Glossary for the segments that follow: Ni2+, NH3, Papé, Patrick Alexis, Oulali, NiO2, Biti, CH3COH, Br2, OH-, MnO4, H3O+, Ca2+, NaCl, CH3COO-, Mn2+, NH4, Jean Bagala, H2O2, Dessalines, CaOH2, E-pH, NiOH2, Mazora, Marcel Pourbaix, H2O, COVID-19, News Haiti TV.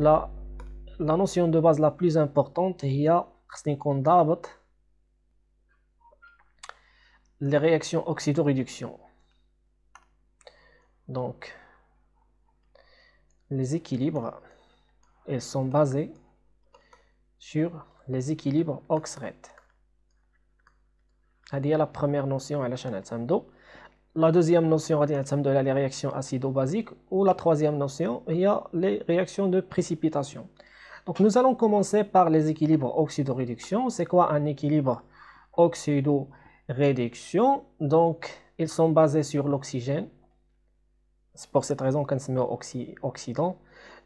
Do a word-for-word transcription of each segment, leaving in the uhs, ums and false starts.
la, la notion de base la plus importante هي خصني نكون ضابط les réactions oxydoréduction. Donc les équilibres, elles sont basées sur les équilibres oxrette. C'est la première notion à la chaîne. La deuxième notion est les réactions acido-basiques, ou la troisième notion il y a les réactions de précipitation. Donc nous allons commencer par les équilibres oxydoréduction. C'est quoi un équilibre oxydoréduction? Donc ils sont basés sur l'oxygène. C'est pour cette raison qu'on se met oxy oxydant.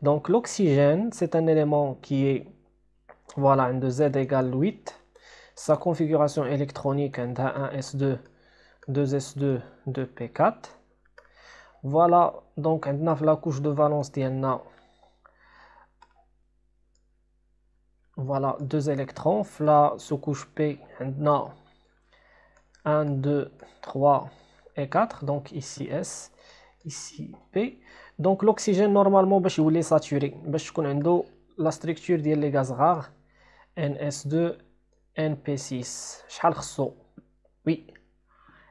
Donc l'oxygène, c'est un élément qui est, voilà, un de Z égale huit. Sa configuration électronique est un S deux, deux S deux, deux P quatre. Voilà, donc on a la couche de valence, voilà, deux électrons. La sous-couche P, on a un, deux, trois et quatre. Donc ici S, ici P. Donc l'oxygène normalement, bah, il est saturé. Bah, la structure des gaz rares, N S deux, N P six. Oui.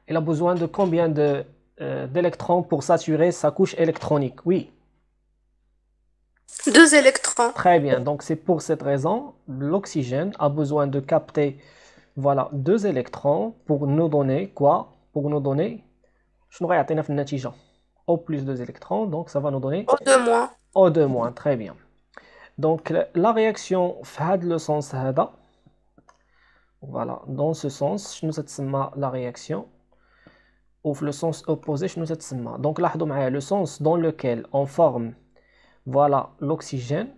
Il a besoin de combien de euh, d'électrons pour saturer sa couche électronique? Oui. Deux électrons. Très bien. Donc c'est pour cette raison, l'oxygène a besoin de capter, voilà, deux électrons pour nous donner quoi? Pour nous donner, je n'aurais atteint un O plus deux électrons, donc ça va nous donner O deux moins. O deux moins, très bien. Donc la réaction fait le sens, voilà, dans ce sens, je nous atteins la réaction, ou le sens opposé, je nous atteins. Donc là, le sens dans lequel on forme, voilà, l'oxygène,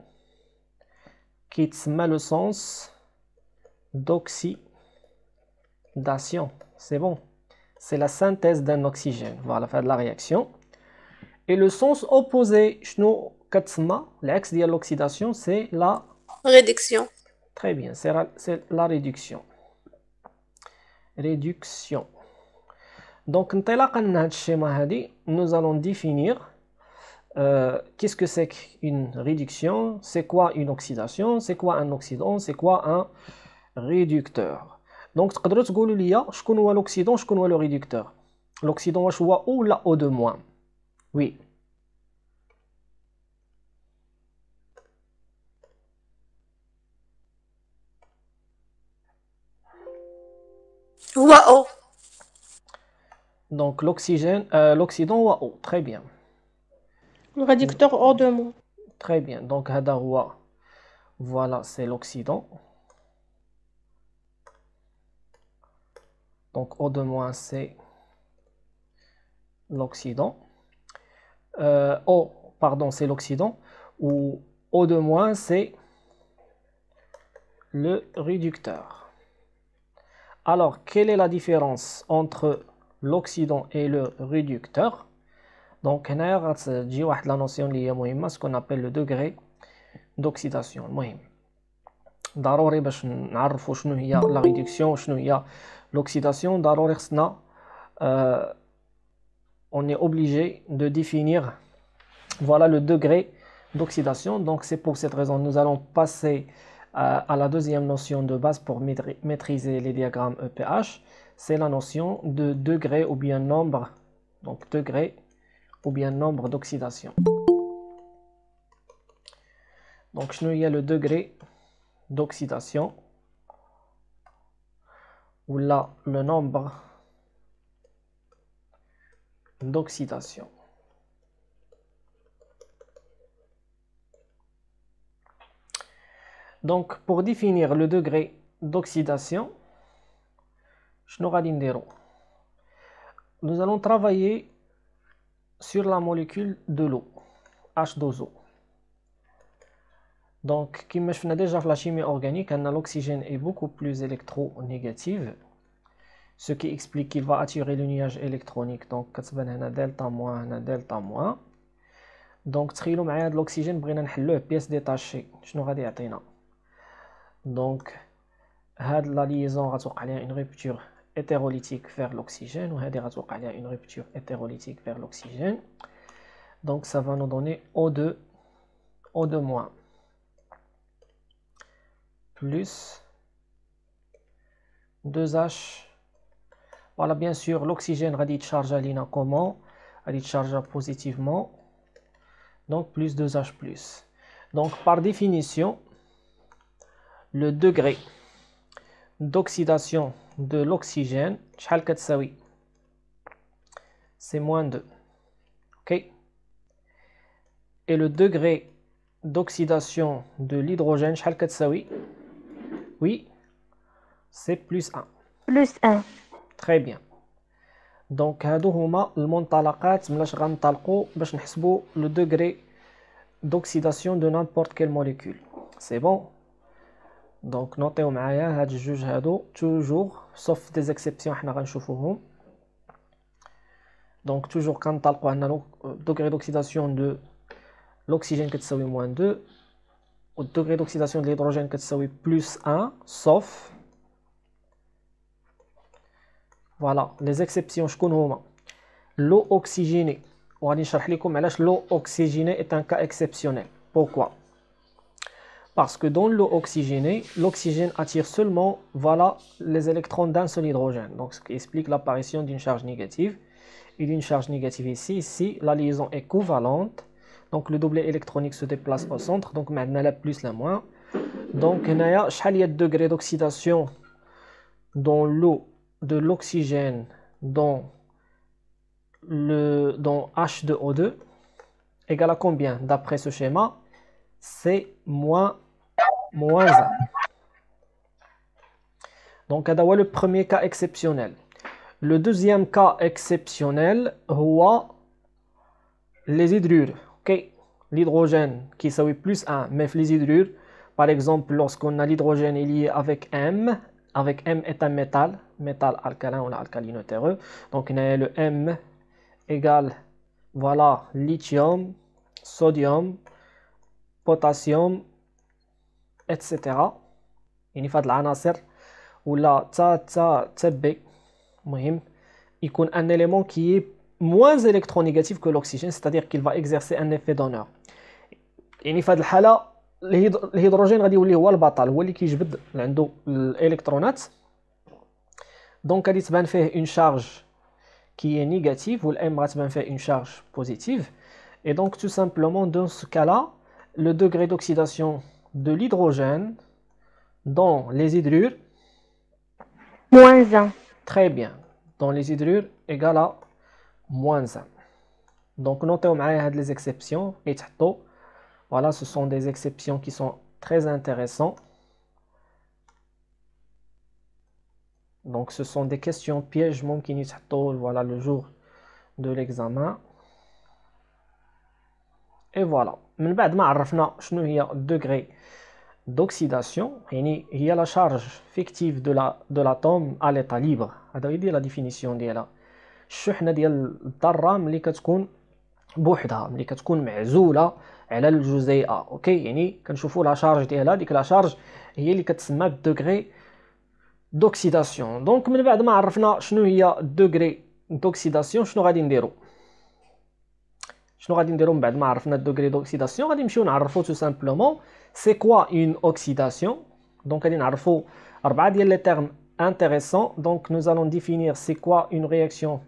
qui met le sens d'oxydation. C'est bon, c'est la synthèse d'un oxygène. Voilà, faire de la réaction. Et le sens opposé, je nous l'axe de l'oxydation, c'est la réduction. Très bien, c'est la, la réduction. Réduction. Donc, nous allons définir euh, qu'est-ce que c'est qu'une réduction, c'est quoi une oxydation, c'est quoi un oxydant, c'est quoi un réducteur. Donc, je connais l'oxydant, je connais le réducteur. L'oxydant, je vois ou la O deux moins. Oui. O. Donc l'oxygène, euh, l'oxydant O, très bien. Le réducteur O deux moins. Très bien, donc Hadaroua, voilà, c'est l'oxydant. Donc O deux moins, c'est l'oxydant. Euh, O, pardon, c'est l'oxydant. Ou O deux moins, c'est le réducteur. Alors, quelle est la différence entre l'oxydant et le réducteur? Donc, on a la notion liée à ce qu'on appelle le degré d'oxydation. Darori, باش نعرفوا شنو هي la réduction, شنو هي l'oxydation. Darori, euh, on est obligé de définir, voilà, le degré d'oxydation. Donc, c'est pour cette raison nous allons passer à la deuxième notion de base pour maîtriser les diagrammes E P H, c'est la notion de degré ou bien nombre, donc degré ou bien nombre d'oxydation. Donc il y a le degré d'oxydation, ou là le nombre d'oxydation. Donc, pour définir le degré d'oxydation, nous allons travailler sur la molécule de l'eau, H deux O. Donc, comme je l'ai déjà fait la chimie organique, l'oxygène est beaucoup plus électronégatif, ce qui explique qu'il va attirer le nuage électronique. Donc, delta moins, delta moins. Donc, l'oxygène est une pièce détachée. Je vais vous dire. Donc, la liaison a une rupture hétérolytique vers l'oxygène, ou a une rupture hétérolytique vers l'oxygène. Donc, ça va nous donner O deux, O deux moins. plus deux H. Voilà, bien sûr, l'oxygène radit charge l'ina comment? Radit charge positivement. Donc, plus deux H plus. Donc, par définition, le degré d'oxydation de l'oxygène, c'est moins deux. OK? Et le degré d'oxydation de l'hydrogène, oui, c'est plus un. plus un. Très bien. Donc, هادو هما المنطلقات مناش غنطلقوا باش نحسبوا le degré d'oxydation de n'importe quelle molécule. C'est bon. Donc, نوطيو معايا هاد الجوج هادو toujours sauf des exceptions حنا غنشوفوهم. Donc, toujours كنطلقوا عندنا degré d'oxydation de l'oxygène كتساوي moins deux و degré d'oxydation de l'hydrogène كتساوي plus un sauf. Voilà, les exceptions, je connais. L'eau oxygénée. On va vous expliquer l'eau oxygénée est un cas exceptionnel. Pourquoi? Parce que dans l'eau oxygénée, l'oxygène attire seulement voilà, les électrons d'un seul hydrogène. Donc, ce qui explique l'apparition d'une charge négative. Et d'une charge négative ici. Ici, la liaison est covalente. Donc, le doublet électronique se déplace au centre. Donc, maintenant, la plus, la moins. Donc, il y a un degré d'oxydation dans l'eau de l'oxygène dans le dans H deux O deux égale à combien d'après ce schéma? C'est moins moins un. Donc c'est le premier cas exceptionnel. Le deuxième cas exceptionnel est les hydrures. OK, l'hydrogène qui est plus un, mais les hydrures, par exemple, lorsqu'on a l'hydrogène lié avec M, avec M est un métal, métal alcalin ou alcalino-terreux. Donc, on a le M égale, voilà, lithium, sodium, potassium, et cetera. Il y a des anacers où là, ça, ça, ça, il y a un élément qui est moins électronégatif que l'oxygène, c'est-à-dire qu'il va exercer un effet d'honneur. Il y a des hala. الهيدروجين غادي يولي هو البطل، هو اللي كيجبد عنده الالكترونات. دونك غادي تبان فيه اون شارج كي هي نيجاتيف والام غتبان فيه اون شارج بوزيتيف. اي دونك تو سامبلومون دون سو كالا لو دوغري دوكسيداسيون دو ليدروجين دون لي زيدرور moins un. Très bien. Dans les hydrures égale à moins un. Donc نوطيو معايا هاد لي زيكسيبسيون اللي تحطو. Voilà, ce sont des exceptions qui sont très intéressantes. Donc, ce sont des questions pièges, mon kinitato, voilà, le jour de l'examen. Et voilà. Mais maintenant, nous avons le degré d'oxydation. Il y a la charge fictive de l'atome à l'état libre. C'est la définition. الشحنة ديال الذرة ملي كتكون بوحدها ملي كتكون معزولة على الجزيئة. اوكي يعني كنشوفوا لا شارج ديالها، ديك لا شارج هي اللي كتسمى الدوغري دوكسيداسيون. دونك من بعد ما عرفنا شنو هي الدوغري دوكسيداسيون شنو غادي نديرو شنو غادي نديرو من بعد ما عرفنا الدوغري دوكسيداسيون غادي نمشيو نعرفو تو سامبلومون سي كوا اون اوكسيداسيون. دونك غادي نعرفو اربعه ديال لي تيرم انتريسون. دونك نو زالون ديفينير سي كوا اون رياكسيون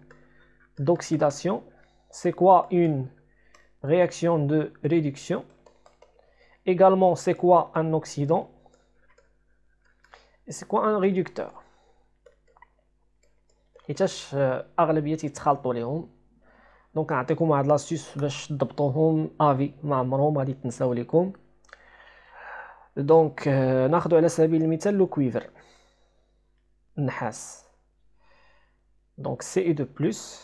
دوكسيداسيون، سي كوا اون réaction de réduction, également c'est quoi un oxydant et c'est quoi un réducteur. Et tâche اغلبيه يتخلطوا ليهم. دونك نعطيكم واحد لاستيس باش تضبطوهم افي ما عمرهم غادي تنساو لكم. دونك ناخذوا على سبيل المثال لو كويفر النحاس. دونك C E deux plus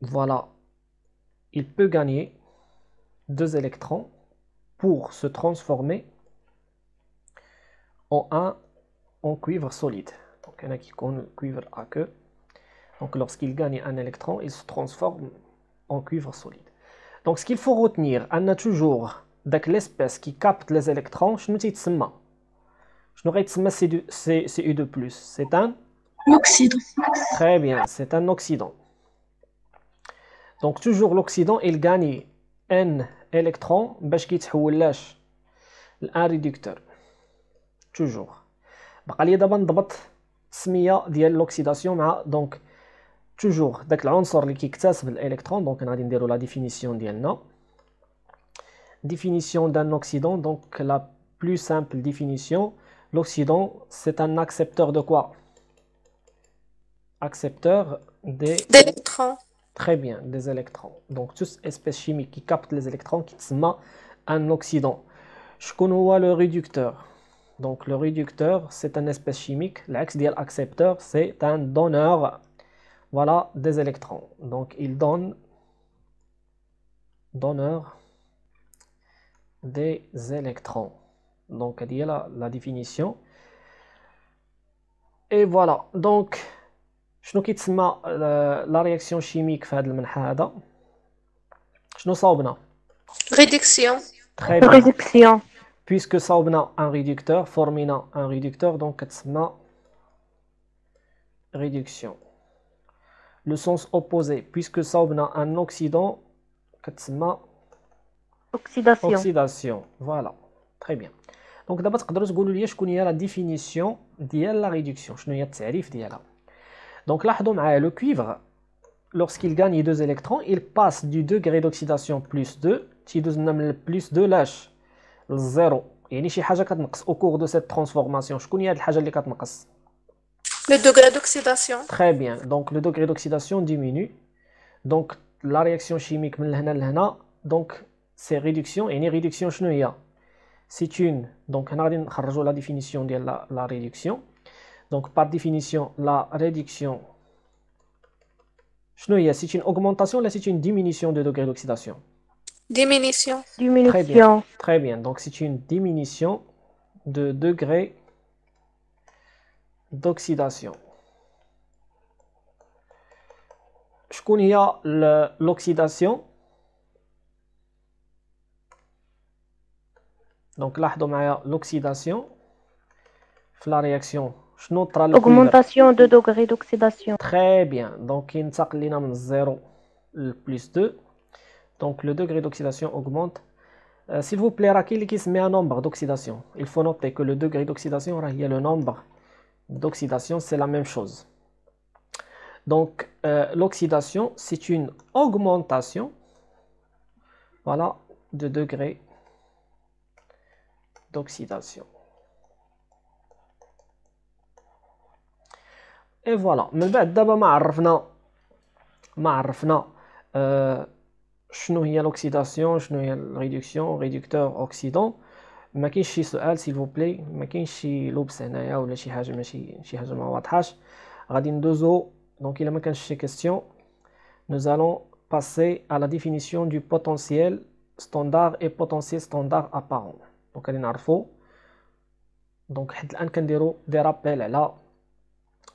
voilà, il peut gagner deux électrons pour se transformer en un en cuivre solide. Donc il y en a qui connaissent le cuivre à queue. Donc lorsqu'il gagne un électron, il se transforme en cuivre solide. Donc ce qu'il faut retenir, on a toujours l'espèce qui capte les électrons, je ne sais pas. Je n'aurais pas dit C E deux plus. C'est un oxydant. Très bien, c'est un oxydant. Donc toujours l'oxydant il gagne n électrons باش كيتحولش لان réducteur. toujours. بقى لي دابا نضبط السميه ديال لوكسيداسيون مع دونك toujours داك العنصر اللي كيكتسب الالكترون. دونك غادي نديرو لا ديفينيسيون ديالنا. Définition d'un oxydant, donc la plus simple définition, l'oxydant c'est un accepteur de quoi? Accepteur des électrons. Très bien, des électrons. Donc toute espèce chimique qui capte les électrons qui se met un oxydant. Je connais le réducteur. Donc le réducteur c'est une espèce chimique. L'axe de l'accepteur c'est un donneur, voilà, des électrons. Donc il donne donneur des électrons. Donc il y a la, la définition. Et voilà. Donc je nous quitte la, la réaction chimique fait le menhada. Je nous saubna. Réduction. Très bien. Réduction. Puisque saubna un réducteur, formina un réducteur, donc tsma réduction. Le sens opposé. Puisque saubna un oxydant, tsma Oxydation. Oxydation. Voilà. Très bien. Donc d'abord, tu peux nous dire quelle est la définition de la réduction. Quelle est la définition de la réduction? Donc là, le cuivre, lorsqu'il gagne deux électrons, il passe du degré d'oxydation plus deux, plus deux lâche, zéro. Et il y a quelque chose au cours de cette transformation. Quelle est la chose qui تنقص? Le degré d'oxydation. Très bien. Donc le degré d'oxydation diminue. Donc la réaction chimique, donc c'est réduction. Et une réduction, c'est une. Donc, on a la définition de la, la réduction. Donc, par définition, la réduction, c'est une augmentation, là, c'est une diminution de degré d'oxydation. Diminution. Diminution. Très bien. Très bien. Donc, c'est une diminution de degré d'oxydation. Je connais l'oxydation. Donc là, l'oxydation, la réaction, augmentation de degré d'oxydation. Très bien. Donc, il y a zéro plus deux. Donc, le degré d'oxydation augmente. Euh, S'il vous plaît, Raquel, qui se met un nombre d'oxydation. Il faut noter que le degré d'oxydation, il y a le nombre d'oxydation, c'est la même chose. Donc, euh, l'oxydation, c'est une augmentation, voilà, de degré d'oxydation. Et voilà. Mais d'abord, on a l'oxydation, la réduction, réducteur, oxydant. ما كاينش شي سؤال s'il vous plaît, ما كاينش شي لبس هنايا ولا شي حاجه ماشي شي حاجه ما واضحاش. غادي ندوزو دونك الا ما كانش شي كاستيون. Nous allons passer à la définition du potentiel standard et potentiel standard apparent. Donc, allez n'arriver. Donc, on peut faire des rappels à la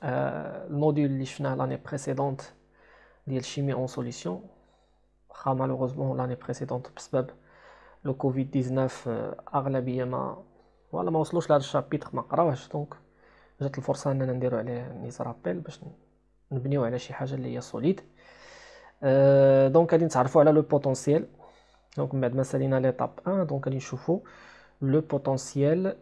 euh, module de l'année précédente de chimie en solution. Ah, malheureusement, l'année précédente, parce que le covid dix-neuf, euh, ma... voilà, ma وصلوش لهذا الشابيتر ما قراوهش. Donc, جات الفرصة أننا نديرو عليه نيز رابيل باش نبنيو على شي حاجة اللي هي solide. Euh, donc, allez نتعرفوا على le potentiel. Donc, on va سالينا l'étape un. Donc, allez نشوفوا le potentiel.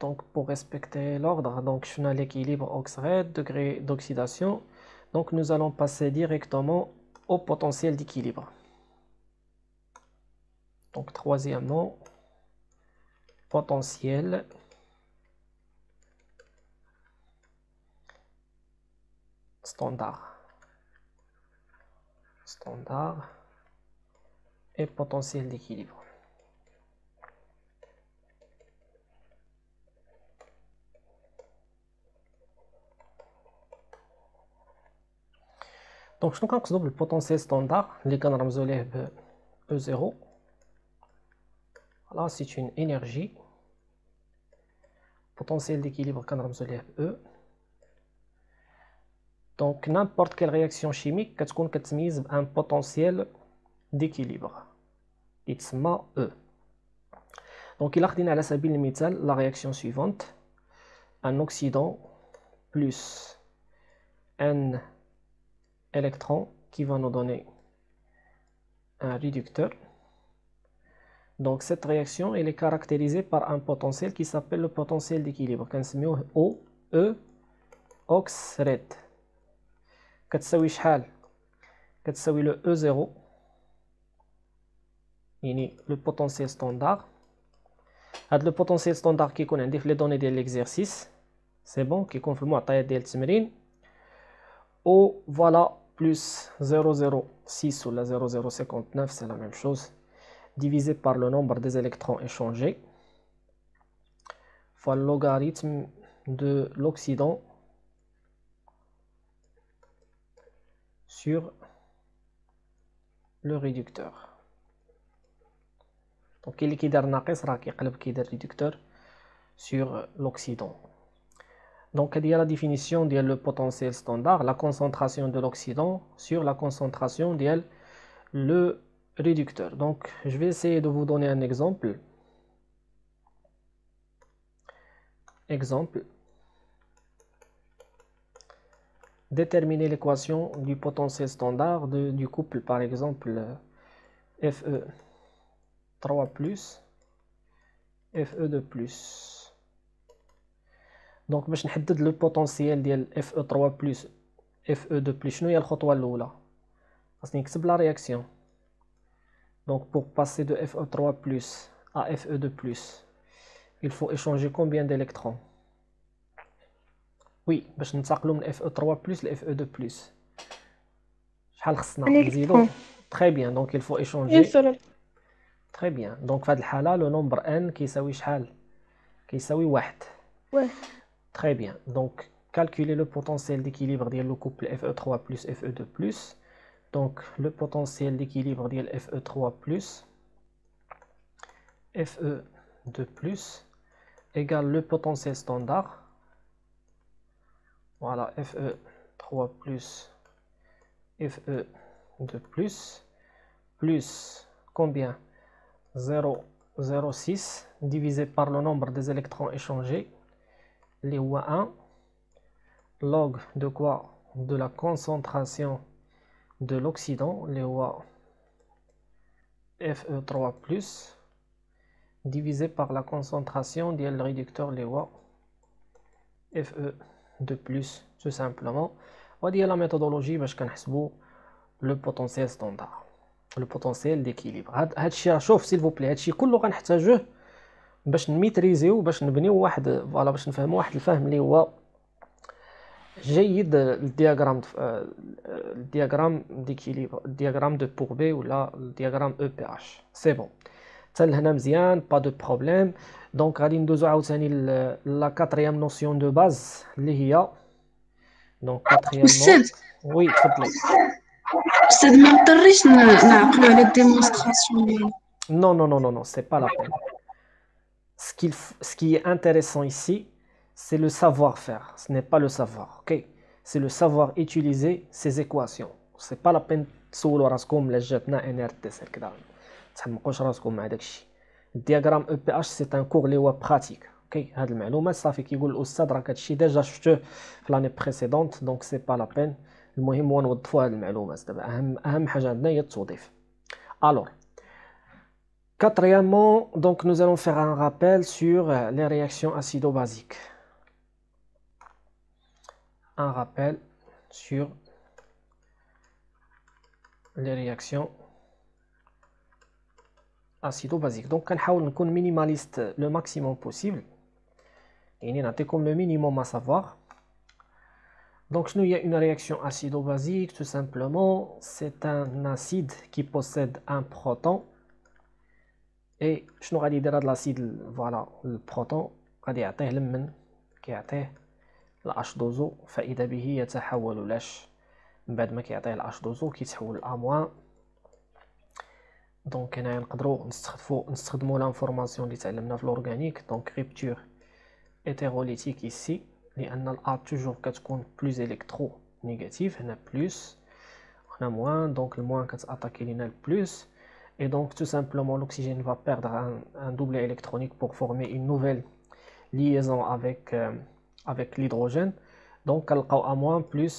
Donc pour respecter l'ordre, donc je suis à l'équilibre oxygène, degré d'oxydation. Donc nous allons passer directement au potentiel d'équilibre. Donc troisièmement, potentiel standard. Standard. Et potentiel d'équilibre. Donc je pense que le potentiel standard, les canards soleil E zéro. Là c'est une énergie. Potentiel d'équilibre canards soleil E. Donc n'importe quelle réaction chimique qu'est-ce qu'on catégorise un potentiel d'équilibre. It's ma E. Donc il a redonné à la sabine métal la réaction suivante. Un oxydant plus un électron qui va nous donner un réducteur. Donc cette réaction elle est caractérisée par un potentiel qui s'appelle le potentiel d'équilibre, كنسميوه O E ox red. كتساوي شحال؟ كتساوي le E zéro يعني le potentiel standard. هاد le potentiel standard كيكون عندي في les données ديال l'exercice. C'est bon, كيكون في المعطيات ديال التمرين. O voilà plus zéro virgule zéro six ou la zéro virgule zéro cinquante-neuf, c'est la même chose, divisé par le nombre des électrons échangés fois le logarithme de l'oxydant sur le réducteur. Donc il y a un réducteur sur l'oxydant. Donc il y a la définition du potentiel standard, la concentration de l'oxydant sur la concentration de le réducteur. Donc je vais essayer de vous donner un exemple. Exemple. Déterminer l'équation du potentiel standard de, du couple, par exemple F E trois plus, F E deux plus. Donc باش نحدد le potentiel ديال F E trois plus, F E deux plus, شنو هي الخطوة الأولى؟ خاصني نكتب la réaction. Donc pour passer de F E trois plus à F E deux plus, il faut échanger combien d'électrons? Oui, باش ننتقلوا من F E trois plus à F E deux plus. شحال خصنا نزيدو؟ Très bien, donc il faut échanger. Très bien. Donc في هاد الحالة le nombre n كيساوي شحال؟ كيساوي واحد. Ouais. Très bien. Donc calculer le potentiel d'équilibre ديال le couple F E trois plus F E deux plus. Donc le potentiel d'équilibre ديال F E trois plus F E deux plus égale le potentiel standard. Voilà, F E trois plus F E deux plus plus combien? zéro virgule zéro six divisé par le nombre des électrons échangés, les O un, log de quoi? De la concentration de l'oxydant, les O F E trois plus, divisé par la concentration du réducteur, les O F E deux plus, tout simplement. On va dire la méthodologie, parce qu'on a le potentiel standard. Le potentiel d'équilibre. هادشي راه شوف s'il vous plaît هادشي كله غنحتاجوه باش نميتريزيو باش نبنيو واحد فوالا باش نفهموا واحد الفهم اللي هو جيد للدياغرام الدياغرام ديكيليبر الدياغرام دو بوربي ولا الدياغرام او بي اش. سي بون حتى لهنا مزيان با دو بروبليم. دونك غادي ندوزو عاوتاني لا كاتريام نوسيون دو باز اللي هي دونك كاتريام وي تفضلي. استاذ ما مضطريش نعقلوا على الديمونستراسيون ديالو. Non non non non non, c'est pas la peine. Ce qui ce qui est intéressant ici, c'est le savoir-faire. Ce n'est pas le savoir, OK? C'est le savoir utiliser ces équations. C'est pas la peine تسولوا راسكم لا جاتنا ان ار تي سي كذا. تحمقوش راسكم مع داكشي. الدياغرام او بي اش سي ان كور لي هو براتيك. OK؟ هاد المعلومات صافي كيقول الاستاذ راه كتشي ديجا شفتوه في لاني بريسيدونت، دونك سي با لا بين. المهم هو نوضفوا هذه المعلومات دابا. اهم اهم حاجه عندنا هي التوظيف. الوغ quatrièmement donc nous allons faire un rappel sur les réactions acido-basiques. Un rappel sur les réactions acido-basiques. Donc كنحاول نكون minimaliste le maximum possible. يعني نعطيكم le minimum à savoir. Donc, il y a une réaction acido-basique, tout simplement, c'est un acide qui possède un proton. Et je n'aurai dit de l'acide, voilà, le proton, qui a été l'H deux O, qui a été l'H deux O, qui a été l'H deux O, qui a été l'H deux O, qui a été. Donc, on a un cadre, on l'information qui a été l'organique, donc rupture hétérolytique ici. Et A toujours كتكون plus électronégative, on a plus, on a moins, donc le moins qui attaque le plus, et donc tout simplement l'oxygène va perdre un, un doublet électronique pour former une nouvelle liaison avec, euh, avec l'hydrogène, donc A moins plus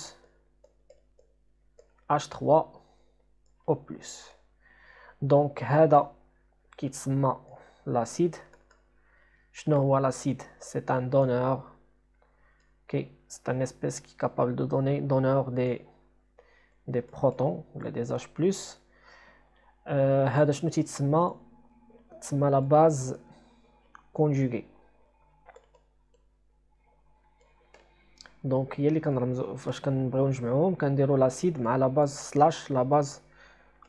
H trois O plus. Donc, quittera l'acide. Je vois l'acide, c'est un donneur. Okay. C'est une espèce qui est capable de donner donneur des, des protons, des H plus. Euh, هذا تسمى تسمى la base conjuguée. Donc, il y a les cannes l'acide, mais la base slash la base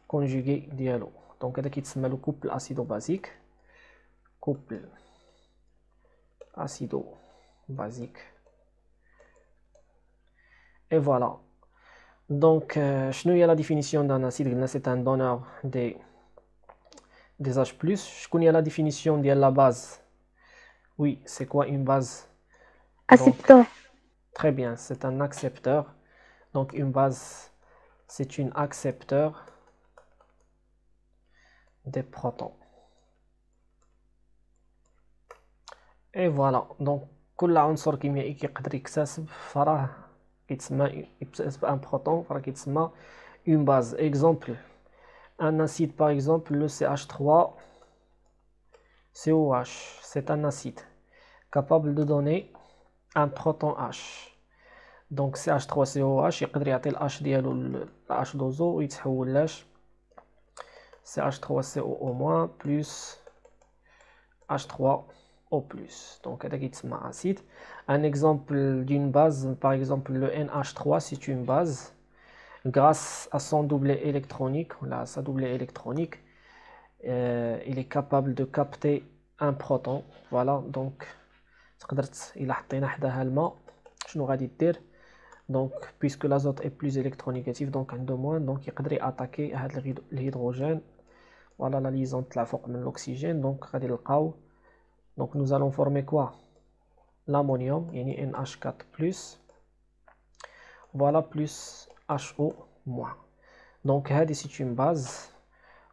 conjuguée dialo. Donc, il y a le couple acido-basique, couple acido-basique. Et voilà. Donc, euh, je connais la définition d'un acide, c'est un donneur des, des H plus. Je connais la définition de la base. Oui, c'est quoi une base? Accepteur. Très bien, c'est un accepteur. Donc, une base, c'est un accepteur des protons. Et voilà. Donc, tout l'ensemble qui est capable de faire un proton, une base. Exemple, un acide par exemple, le C H trois C O H, c'est un acide capable de donner un proton H. Donc C H trois C O H, il peut donner H dialo le H deux O, il transforme C H trois C O O moins plus H trois O plus. Donc, c'est un acide. Un exemple d'une base, par exemple, le N H trois, c'est une base. Grâce à son doublet électronique, là, sa doublet électronique, euh, il est capable de capter un proton. Voilà, donc, il a mis un peu. Donc, puisque l'azote est plus électronégatif, donc un de moins, donc il peut attaquer l'hydrogène. Voilà la liaison de la forme de l'oxygène. Donc, il peut attaquer. Donc nous allons former quoi? L'ammonium, il y a N H quatre plus, voilà, plus H O moins. Donc c'est une base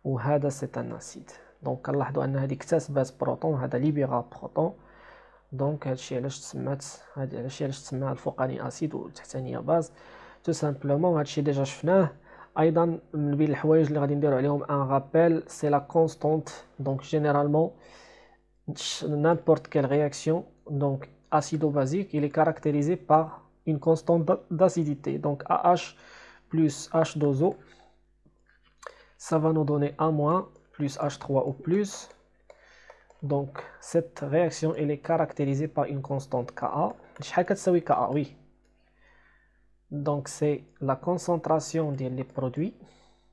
ou c'est un acide. Donc Allah doit avoir une base proton, hada libéra proton. Donc هادشي علاش تسمات هادشي علاش تسمى الفوقاني اسيد والتحتانيه باز. Tout simplement هادشي déjà شفناه. ايضا من بين الحوايج اللي غادي نديرو عليهم ان رابيل سي لا كونستانت. Donc généralement n'importe quelle réaction, donc acido-basique, il est caractérisé par une constante d'acidité. Donc A H plus H deux O, ça va nous donner A- plus H trois O plus. Donc cette réaction, elle est caractérisée par une constante Ka. Ka, oui. Donc c'est la concentration des produits,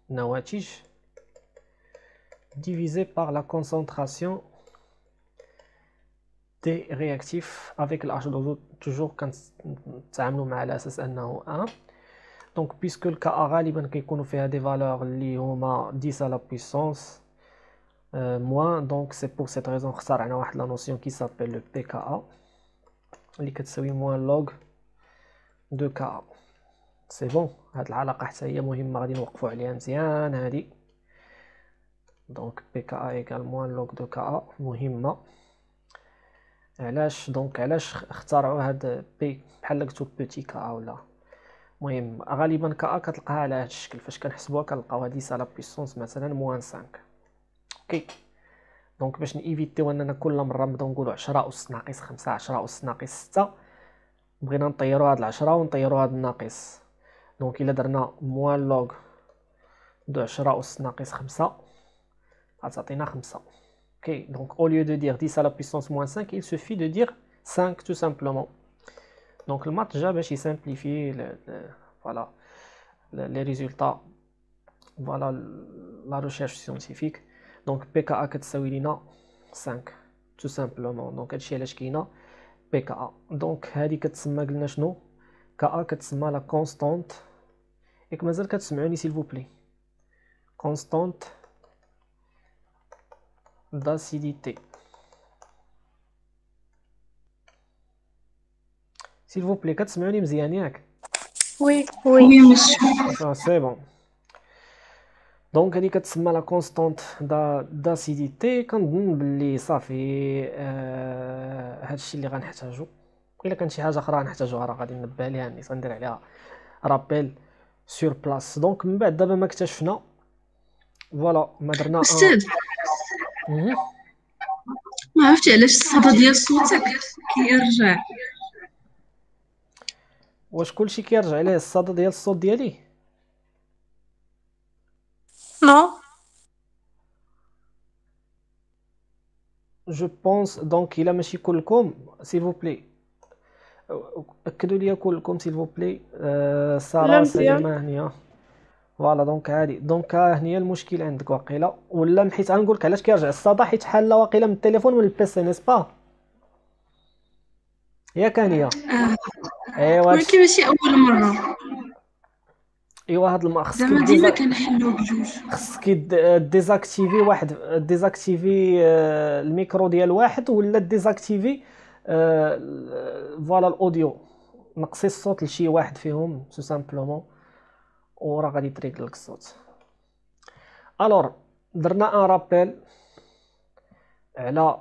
nawatij, divisée par la concentration des réactifs avec le H deux O, toujours quand on a N A O un. Donc puisque le Ka qu'on fait des valeurs dix à la puissance euh, moins, donc c'est pour cette raison que ça a la notion qui s'appelle le P K A, qui moins log de Ka. C'est bon, cette relation, donc P K A égale moins log de Ka, muhimma. علاش دونك علاش اخترعوا هاد بي بحال قلتو بوتي كا ولا المهم غالبا كا كتلقاها على هذا الشكل. فاش كنحسبوها كنلقاو هادي سالا بويسونس مثلا موان خمسة. اوكي دونك باش نيفيتيو اننا كل مره نبداو نقولوا عشرة اس ناقص خمسة عشرة اس ناقص ستة، بغينا نطيروا هاد العشرة ونطيروا هاد الناقص. دونك الا درنا موان لوغ دو عشرة اس ناقص خمسة غتعطينا خمسة. Okay, donc au lieu de dire dix à la puissance moins cinq, il suffit de dire cinq tout simplement. Donc le math, j'ai simplifié le, le, voilà, le, les résultats, voilà le, la recherche scientifique. Donc P K A كتساوي cinq tout simplement. Donc هادشي علاش كاينه P K A. Donc هادي كتسمى قلنا شنو Ka كتسمى la constante. Et مازال كتسمعوني s'il vous plaît. Constante d'acidité. S'il vous plaît, كتسمعوني مزيان ياك؟ Oui, oui, monsieur. C'est bon. Donc هذه كتسمى la constante d'acidité. كنظن بلي صافي هادشي اللي غنحتاجو. إلا كان شي حاجة أخرى غنحتاجوها راه غادي ننبه عليها، نيت غندير عليها رابيل سور بلاس. دونك من بعد دابا ما اكتشفنا فوالا ما درنا. ما عرفتش علاش الصدى ديال صوتك كيرجع. واش كلشي كيرجع ليه الصدى ديال الصوت ديالي؟ نو جو بونس دونك الا ماشي كلكم سيل فو بلي اكدوا لي كلكم سيل فو بلي. ساره سليمه هنيه فوالا دونك عادي دونك هنيه المشكل عندك واقيلا ولا حيت غنقول لك علاش كيرجع الصدى حيت حاله واقيلا من التليفون ولا البيسي نيسبا ياك هنيه. ايوا ولكن ماشي اول مره. ايوا هاد الماء خصك ديما ديما كنحلو بجوج. خصك ديزاكتيفي واحد ديزاكتيفي الميكرو ديال واحد ولا ديزاكتيفي فوالا الاوديو نقصي الصوت لشي واحد فيهم سو سامبلومون وراه غادي تريكل لك الصوت. الوغ درنا ان رابيل على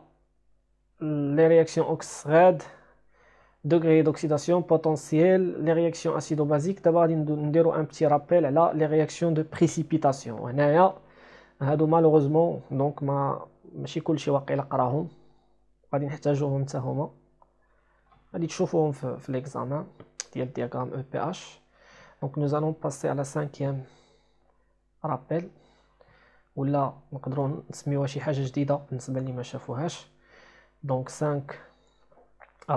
لي رياكسيون اوكسغاد degré d'oxydation potentiel, les réactions acido-basiques. D'abord, nous dirons un petit rappel là, les réactions de précipitation. Malheureusement, donc, ma, ماشي كلشي واقيلا قراهم. غادي نحتاجوهم حتى هما. غادي تشوفوهم في, في l'examen ديال diagramme E P H. Donc, nous allons passer à la cinquième rappel. ولا نقدروا نسميوها شي حاجة جديدة بالنسبة اللي ما شافوهاش. Donc, cinq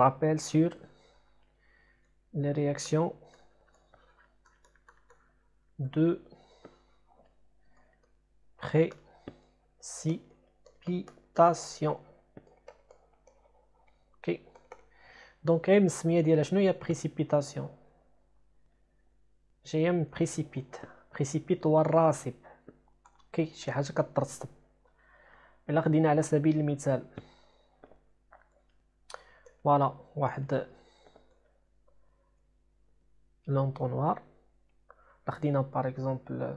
rappel sur les réactions de précipitation. Ok. Donc, M smia dit la chenou, il y a précipitation. J'aime précipite. Précipite ou rasip. Ok. J'ai hâte qu'à t'arrêter. Mais là, qu'dina à la sabil mitzal. فوالا واحد لونطونوار خدينا باغ اكزومبل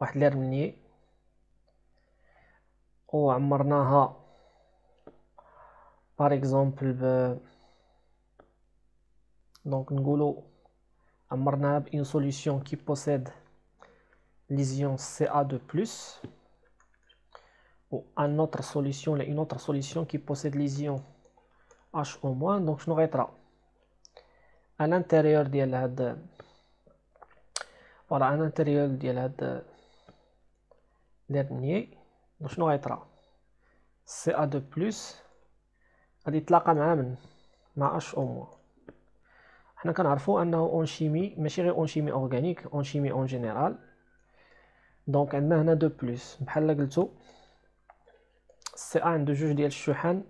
واحد ليرمني وعمرناها باغ اكزومبل ب دونك نقولو عمرناها بإن سوليسيون كي بوسيد ليزيون C A deux plus و ان اوتر سوليسيون لا ان اوتر سوليسيون كي بوسيد ليزيون H O moins. Donc je n'aurai pas à l'intérieur de la voilà à l'intérieur de la dernier donc je n'aurai pas C A deux plus à l'itlaqa ma'amen ma H O moins. On a qu'on a fait en chimie mais chez en chimie organique en chimie en général donc on a deux plus بحال قلتو C A عند جوج ديال الشحن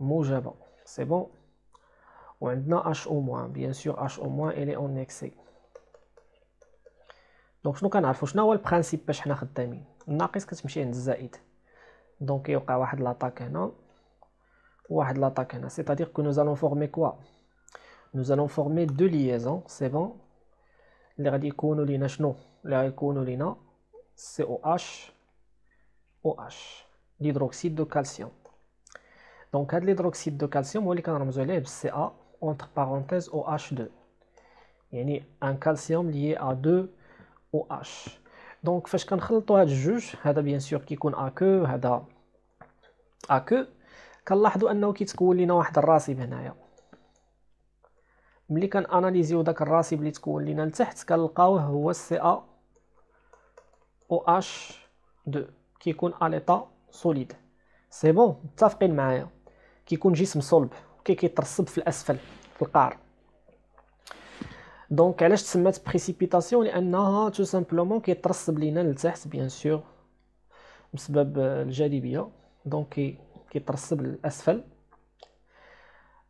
موجبة. C'est bon. Ou عندنا H O moins. Bien sûr H O moins elle est en excès. Donc شنو كنعرفو شنو هو البرانسيب باش حنا خدامين. الناقص كتمشي عند الزائد. Donc يوقع واحد لاطاك هنا وواحد لاطاك هنا. C'est-à-dire que nous allons former quoi? Nous allons former deux liaisons. C'est bon. اللي غادي يكونوا لينا شنو؟ اللي غيكونوا لينا C O H O H. L'hydroxyde de calcium. Donc, l'hydroxyde de calcium, on a C A entre parenthèses O H deux. Il y a un calcium lié à deux O H. Donc, quand on a le juge, c'est bien sûr qu'il y a que, à que, qu'on l'a dit, on a dit qu'il y a un rasib. Mais quand on analyse le rasib qui est en dessous, qu'on l'a C A O H deux, qui est à l'état solide. C'est bon, متفقين معايا. كيكون جسم صلب كي كيترسب في الاسفل في القاع. دونك علاش تسمات بريسيبيتاسيون لانها تو سامبلومون كيترسب لينا لتحت بيان سور بسبب الجاذبيه دونك كيترسب للاسفل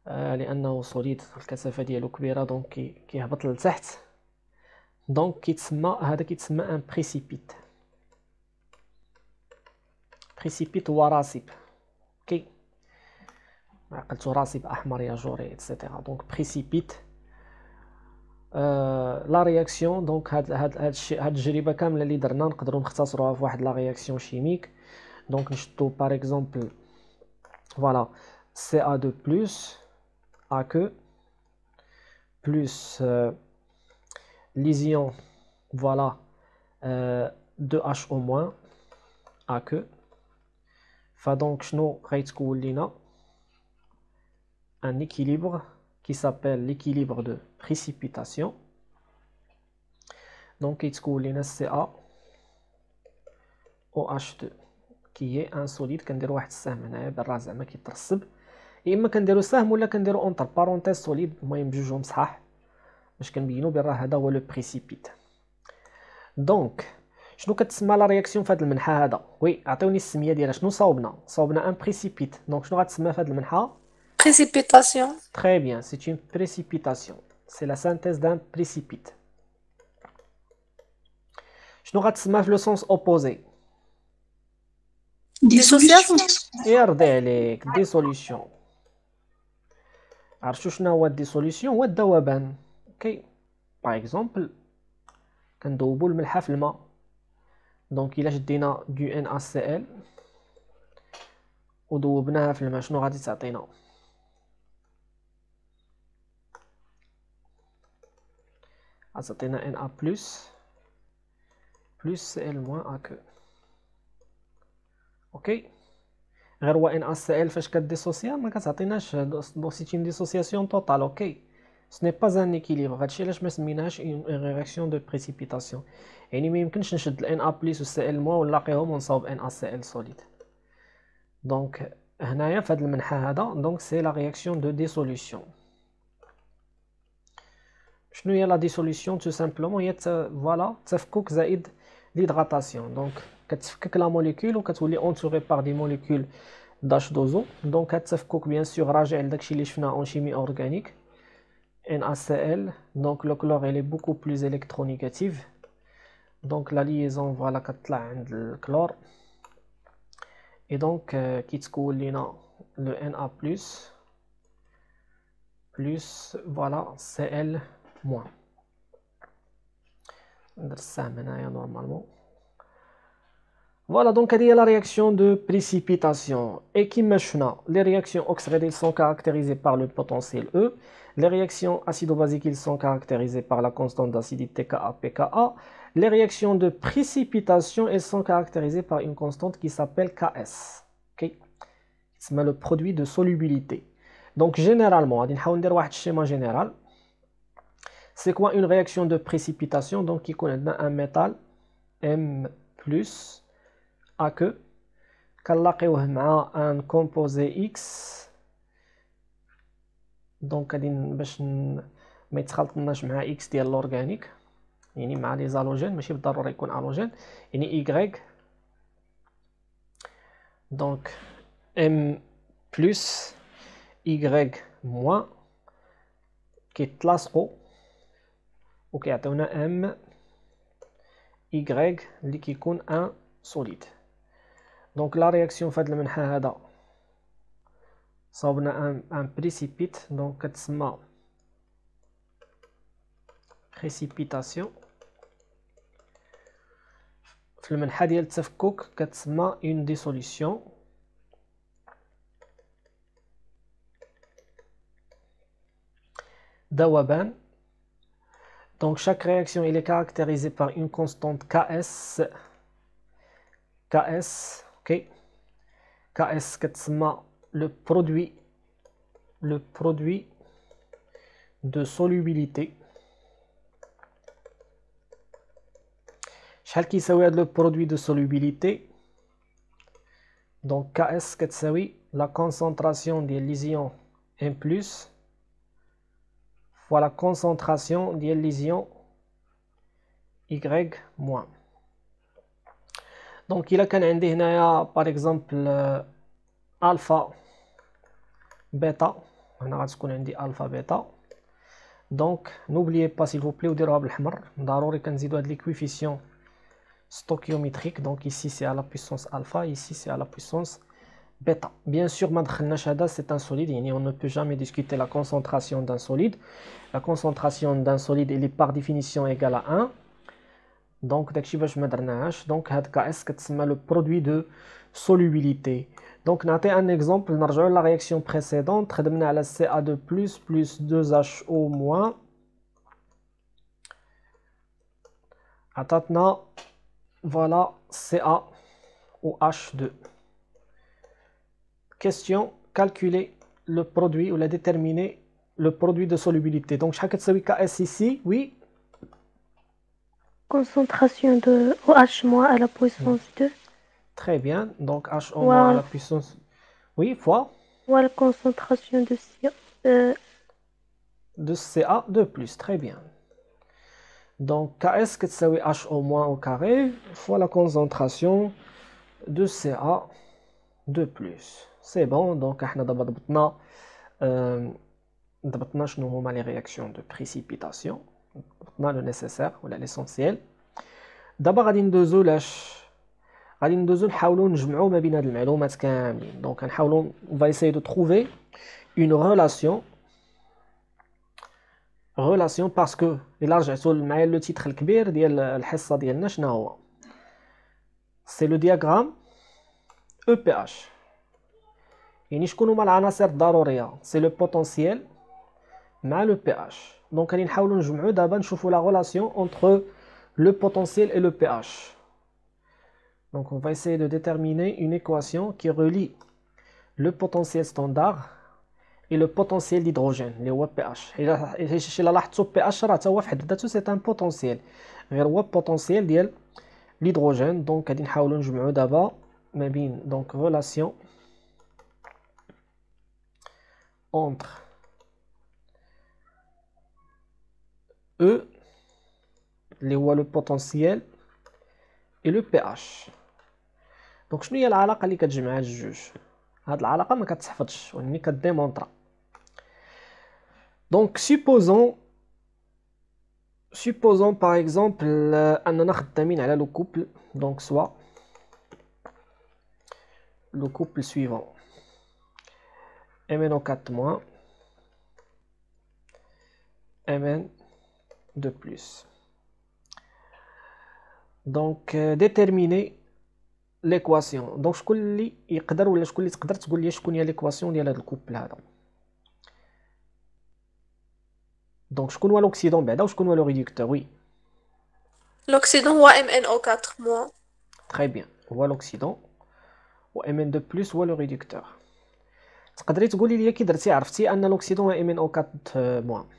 آه لانه صليد الكثافه ديالو كبيره دونك كيهبط لتحت دونك كيتسمى هذا كيتسمى ان بريسيبيت. بريسيبيت هو راسب. اوكي عقلتو راسب احمر يا جوري ايتترا دونك بريسيبيت لا رياكسيون. دونك هاد هاد هادشي هاد التجربه كامله اللي درنا نقدروا نختصروها في واحد لا رياكسيون شيميك. دونك نشدو باغ اكزومبل فوالا C A deux plus A deux plus ليزيون فوالا deux H au moins A deux فدونك شنو غيتكون لينا ان équilibre qui s'appelle l'équilibre de précipitation. Donc غيتكون لينا C A O H deux qui est un solide. كنديرو واحد السهم هنايا برا زعما كيترسب، يا اما كنديرو سهم ولا كنديرو اونتر بارونتيز سوليد، المهم بجوجهم صحاح باش كنبينو بلي راه هذا هو لو بريسيبيت. دونك شنو كتسمى لا رياكسيون في هذا المنحى هذا؟ وي عطيوني السميه ديالها، شنو صاوبنا؟ صاوبنا ان بريسيبيت. دونك شنو غتسمى في هذا المنحى؟ بريسيبيتاسيون. تري بيان، سي اون بريسيبيتاسيون، سي لا سانتيز دان بريسيبيت. شنو غتسمى في لو سونس اوبوزي؟ ديسوليسيون. يرضي عليك، ديسوليسيون. عرفتو شنو هو الديسوليسيون؟ هو الذوبان. اوكي باغ اكزومبل كندوبو الملحه في الماء، دونك الا شدينا دو NaCl وذوبناها في الماء شنو غادي تعطينا؟ غتعطينا Na بلس بلس Cl موان A Q. اوكي غير هو NaCl فاش كديسوسيا ما كتعطيناش دوسيتين ديسوسياسيون توتال. اوكي ce n'est pas un équilibre. هادشي علاش ما سميناهاش une réaction de précipitation، يعني ما يمكنش نشد ال Na+ و Cl- ونلاقيهم ونصاوب NaCl solide. دونك هنايا في هاد المنحى هذا دونك سي لا رياكسيون دو ديسوليسيون. شنو هي لا ديسوليسيون؟ تو سامبلومون هي فوالا تفكك زائد ليدغاتاسيون. دونك كتفكك لا موليكول وكتولي اونتوري بار دي موليكول داش2او. دونك هاد التفكك بيان سور راجع لداكشي اللي شفناه اون شيمي اورغانيك NaCl. Donc le chlore elle est beaucoup plus électronégative, donc la liaison voilà كتطلع عند الكلور et donc euh, كيتكون لينا le Na plus plus voilà Cl moins. ندير السهم هنايا normalement. Voilà, donc il y a la réaction de précipitation. Et qui maintenant, les réactions oxydées sont caractérisées par le potentiel E. Les réactions acido-basiques sont caractérisées par la constante d'acidité K A P K A. Les réactions de précipitation, elles sont caractérisées par une constante qui s'appelle K S. Okay. C'est le produit de solubilité. Donc généralement, on va faire un schéma général. C'est quoi une réaction de précipitation? Donc qui connaît un métal M plus A Q كنلاقيوه مع ان كومبوزي اكس. دونك غادي باش ما يتخلطناش مع اكس ديال الاورغانيك، يعني مع لي زالوجين، ماشي بالضروري يكون الوجين، يعني ايغريك. دونك ام بلس ايغريك موان كيتلاصقوا وكيعطيونا ام ايغريك اللي كيكون ان solide. Donc la réaction fait le منحى هذا صوبنا un un précipite. Donc كتسمى précipitation. في المنحى ديال التفكك كتسمى une dissolution. ذوبان. Donc chaque réaction elle est caractérisée par une constante K S. K S, ok. K S كتسمى le produit, le produit de solubilité. شحال كيساوي هاد le produit de solubilité؟ Donc K S كتساوي la concentration ديال les ions M+ fois la concentration ديال les ions Y-. دونك الا كان عندي هنايا باغ اكزومبل الفا بيتا، هنا غتكون عندي الفا بيتا. دونك نوبليي با سيل فو بلي وديروها بالاحمر، ضروري كنزيدو هاد لي كويفيسيون ستوكيوميتريك. دونك ايسي سي على بويسونس الفا، ايسي سي على بويسونس بيتا. بيان سور ما دخلناش هذا سي ان سوليد، يعني اون نو بو جامي ديسكوتي لا كونسونطراسيون دان سوليد. لا كونسونطراسيون دان سوليد اللي بار ديفينيسيون ايكال واحد. Donc داكشي باش ما درناهاش. دونك هاد كاس كتسمى لو برودوي دو سولوبيليتي. دونك نعطي ان اكزومبل، نرجعوا لا رياكسيون بريسيدونت. خدمنا على سي ا تو بلس بلس تو اتش او- عطاتنا فوالا سي ا او اتش تو. question, calculer le produit ou la déterminer le produit de solubilité. Donc, chaque K S ici, oui. Concentration de OH- à la puissance deux. Très bien. Donc, H O- wow. à la puissance... Oui, fois... Ou à la concentration de C A... Euh... de C A deux plus. Très bien. Donc, K S, que ça veut dire H O- au carré, fois la concentration de C A deux plus. C'est bon. Donc, on a d'abord d'abord d'abord nous les réactions de précipitation. On a le nécessaire ou l'essentiel. D'abord, on a deux O H. غادي ندوزو نحاولو نجمعو ما بين هاد المعلومات كاملين. دونك غنحاولو فا ايساي دو تروفي اون ريلاسيون ريلاسيون باسكو الا رجعتو معايا لو تيتر الكبير ديال الحصه ديالنا شنو هو سي لو دياغرام او بي اش، يعني شكون هما العناصر الضروريه سي لو بوتونسييل مع لو بي اش. دونك غادي نحاولو نجمعو دابا نشوفو لا ريلاسيون اونتر لو بوتونسييل اي لو بي اش. Donc on va essayer de déterminer une équation qui relie le potentiel standard et le potentiel d'hydrogène, le pH. Et là, le pH c'est un potentiel. Le potentiel de l'hydrogène. Donc on va essayer d'abord donc relation entre E, le potentiel et le pH. دونك شنو هي العلاقه اللي كتجمع هاد الجوج؟ هاد العلاقه ما كتحفظش ولكن كديمونطرا. دونك سيبوزون سيبوزون باغ اكزومبل اننا خدامين على لو كوبل. دونك سوا لو كوبل سويفون M n O quatre moins M n deux plus. Donc déterminer l'équation. Donc شكون اللي يقدر ولا شكون اللي تقدر تقول لي شكون هي ليكواسيون ديال هاد الكوبل هذا؟ دونك شكون هو لوكسيدون بعدا وشكون هو لو ريدكتور؟ وي لوكسيدون هو M n O quatre moins. تري بيان، هو لوكسيدون و M n deux plus هو لو ريدكتور. تقدري تقولي لي كي درتي عرفتي ان لوكسيدون هو M n O quatre moins؟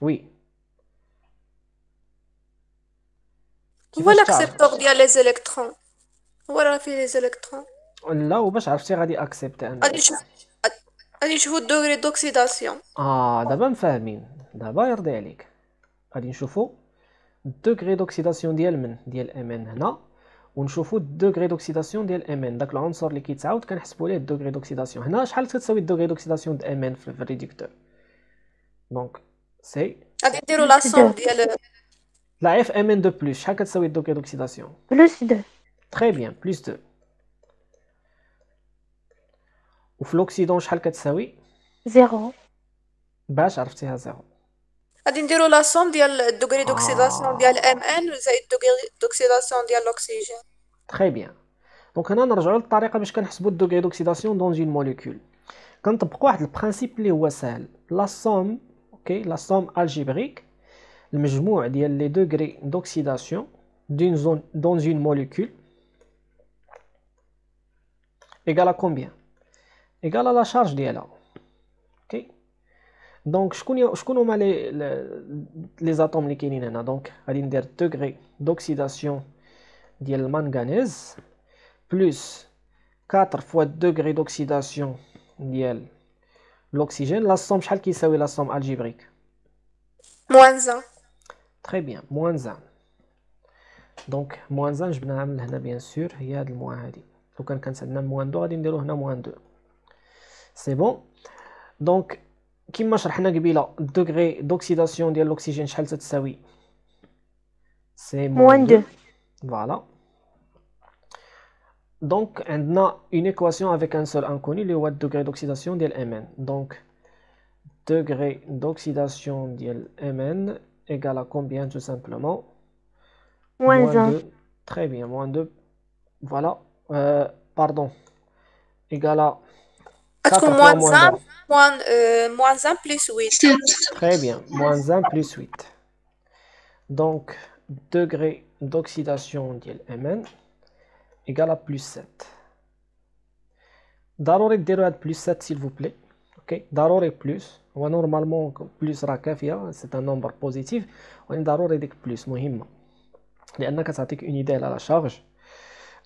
وي هو الاكسبتور ديال لي زيليكترون، هو راه فيه لي زيليكترون. لا وباش عرفتي غادي اكسبتي انا غادي نشوف غادي نشوفو الدوغري دوكسيداسيون. اه دابا مفاهمين، دابا يرضي عليك. غادي نشوفو الدوغري دوكسيداسيون ديال من ديال ام ان هنا ونشوفو الدوغري دوكسيداسيون ديال ام ان، داك العنصر اللي كيتعاود كنحسبو ليه الدوغري دوكسيداسيون. هنا شحال كتساوي الدوغري دوكسيداسيون د ام ان في الريدكتور؟ دونك سي غادي نديرو لا سوم ديال la F M n deux plus, شحال كتساوي الدوغري دوكسيداسيون؟ بلس deux. Très bien, plus deux. وفي الأكسيدون شحال كتساوي؟ zéro. باش عرفتيها zéro؟ غادي نديرو لا سوم ديال الدوغري دوكسيداسيون ديال M n زائد الدوغري دوكسيداسيون ديال الأكسجين. Très bien. دونك هنا نرجعو للطريقة باش كنحسبو الدوغري دوكسيداسيون دون جين موليكول. كنطبقو واحد البرانسيب اللي هو ساهل، لا سوم، أوكي، لا سوم ألجيبريك المجموع ديال لي دوغري دوكسيداسيون دون زون دون اون موليكول ايغالا كومبيان؟ ايغالا لا شارج ديالها. اوكي دونك شكون شكون هما لي لي زاتوم اللي كاينين هنا؟ دونك غادي ندير دوغري دوكسيداسيون ديال المنغنيز بلس أربعة فوا دوغري دوكسيداسيون ديال الاكسجين. لا سوم شحال كيساوي لا سوم الجبريك؟ موان واحد. Très bien, moins un. Donc, moins un, je vais vous dire, bien sûr, il y a le moins un. Donc, quand on a moins deux, on va dire moins deux. C'est bon. Donc, comme je l'ai dit, le degré d'oxydation de l'oxygène, c'est moins deux. Voilà. Donc, on a une équation avec un seul inconnu, le degré d'oxydation de Mn. Donc, degré d'oxydation de Mn égale à combien tout simplement? Moins deux. Très bien, moins deux. Voilà. Euh, pardon. Égale à quatre moins, moins un. Moins, euh, moins un plus huit. Très bien, moins un plus huit. Donc, degré d'oxydation de Mn égale à plus sept. ضروري ديروا هاد plus sept s'il vous plaît. OK, ضروري plus هو normalement plus راه كافيه c'est un nombre positif و ضروري ديك plus مهمه لان كتعطيك une idée على la charge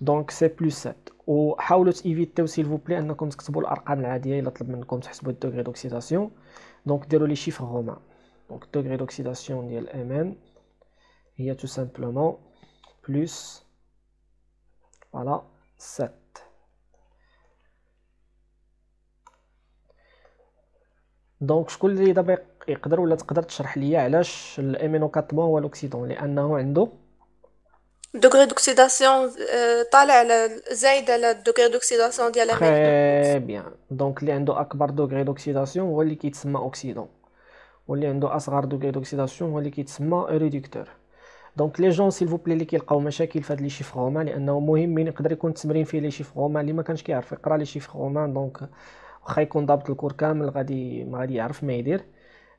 donc c'est plus sept وحاولوا تيفيتيو s'il vous plaît انكم تكتبوا الارقام العاديه الا طلب منكم تحسبوا الدوغري دوكسيداسيون donc ديروا لي شيفر رومان donc دوغري دوكسيداسيون ديال mn هي tout simplement plus voilà sept. دونك شكون اللي دابا يقدر ولا تقدر تشرح ليا علاش الامينو أربعة ما هو لوكسيدون لانه عنده دوغري دوكسيداسيون طالع على زايد على دوغري دوكسيداسيون ديال الامينو بيان دونك اللي عنده اكبر دوغري دوكسيداسيون هو اللي كيتسمى اوكسيدون واللي عنده اصغر دوغري دوكسيداسيون هو اللي كيتسمى ريدكتور. دونك لي جون سيل فو بلي اللي كيلقاو مشاكل في هاد لي شيفر رومان لانه مهمين يقدر يكون التمرين فيه لي شيفر رومان اللي ما كانش كيعرف يقرا لي شيفر رومان دونك واخا يكون ضابط الكور كامل غادي ما غادي يعرف ما يدير.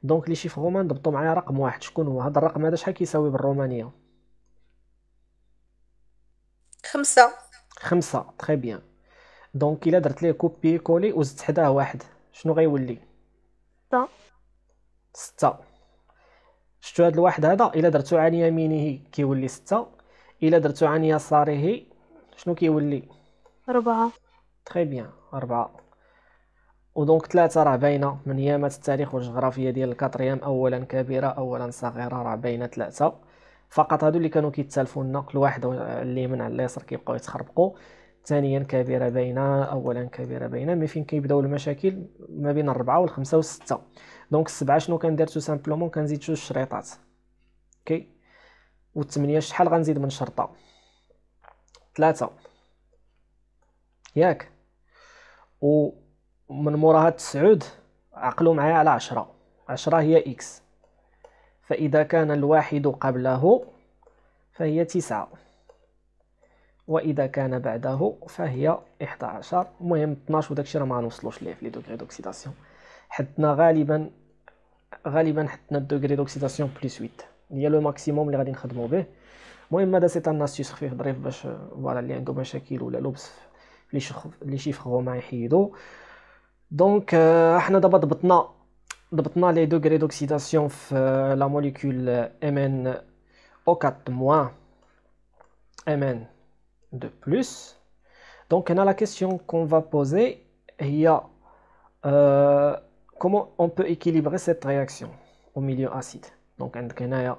دونك لي شيفر رومان ضبطوا معايا رقم واحد شكون هو هذا الرقم هذا شحال كيساوي بالرومانيه؟ خمسة خمسة تري بيان. دونك الا درت ليه كوبي كولي وزدت حداه واحد شنو غيولي؟ ستة ستة. شفتوا هاد الواحد هذا الا درتو عن يمينه كيولي ستة الا درتو عن يساره شنو كيولي؟ أربعة تري بيان أربعة. ودونك ثلاثة راه باينة من يامات التاريخ والجغرافية ديال الكاتريام أولا كبيرة أولا صغيرة راه باينة ثلاثة فقط هادو اللي كانوا كيتسالفوا لنا كل واحد اللي من على اليسار كيبقاو يتخربقوا. ثانيا كبيرة باينة أولا كبيرة باينة مي فين كيبداو المشاكل ما بين الربعة والخمسة والستة. دونك السبعة شنو كندير تو سامبلومون كنزيد جوج شريطات اوكي والثمانية شحال غنزيد من شرطة ثلاثة ياك و من موراها تسعود عقلوا معايا على عشرة عشرة هي إكس فإذا كان الواحد قبله فهي تسعة وإذا كان بعده فهي إحدى عشر. المهم اثناش وداكشي راه ما غنوصلوش ليه في لي دوغري دوكسيداسيون حدنا غالبا غالبا حدنا الدوغري دوكسيداسيون بلس ثمانية هي لو ماكسيموم اللي غادي نخدمو به. المهم هذا سي ان استيس خفيف ظريف باش فوالا اللي عنده مشاكل ولا لبس لي شيفر لي شيفر هما يحيدو. دونك احنا دابا ضبطنا ضبطنا لي دوغري دوكسيداسيون في لا موليكول من او أربعة من اثنين بلس. دونك هنا لا كيسيون كون فا بوزي هي كومون اون بو ايكيليبري سيت رياكسيون او ميليو اسيد. دونك عندك هنايا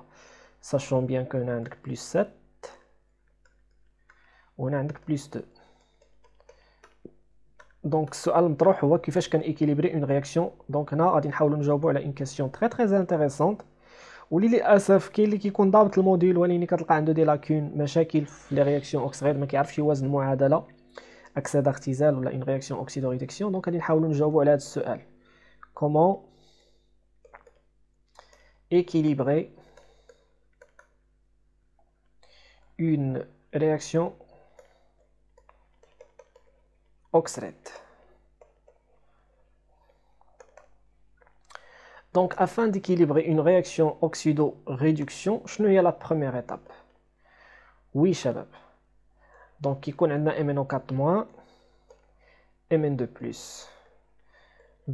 ساشون بيان كو هنا عندك بلس سبعة وهنا عندك بلس اثنين. دونك السؤال المطروح هو كيفاش كان ايكيليبري اون رياكسيون. دونك هنا غادي نحاولوا نجاوبوا على اون كيسيون تري تري انتريسونت واللي للاسف كاين اللي كيكون ضابط الموديل ولكن كتلقى عنده دي لاكون مشاكل في لي رياكسيون اوكسغير ما كيعرفش يوازن المعادله اكسيد اختزال ولا اون رياكسيون اوكسيدو ريدكسيون. دونك غادي نحاولوا نجاوبوا على هذا السؤال كومون ايكيليبري اون رياكسيون oxrate. Donc afin d'équilibrer une réaction oxydo-réduction, je nous y a la première étape. Oui, chabab. Donc il connaît M n O quatre moins, M n deux plus.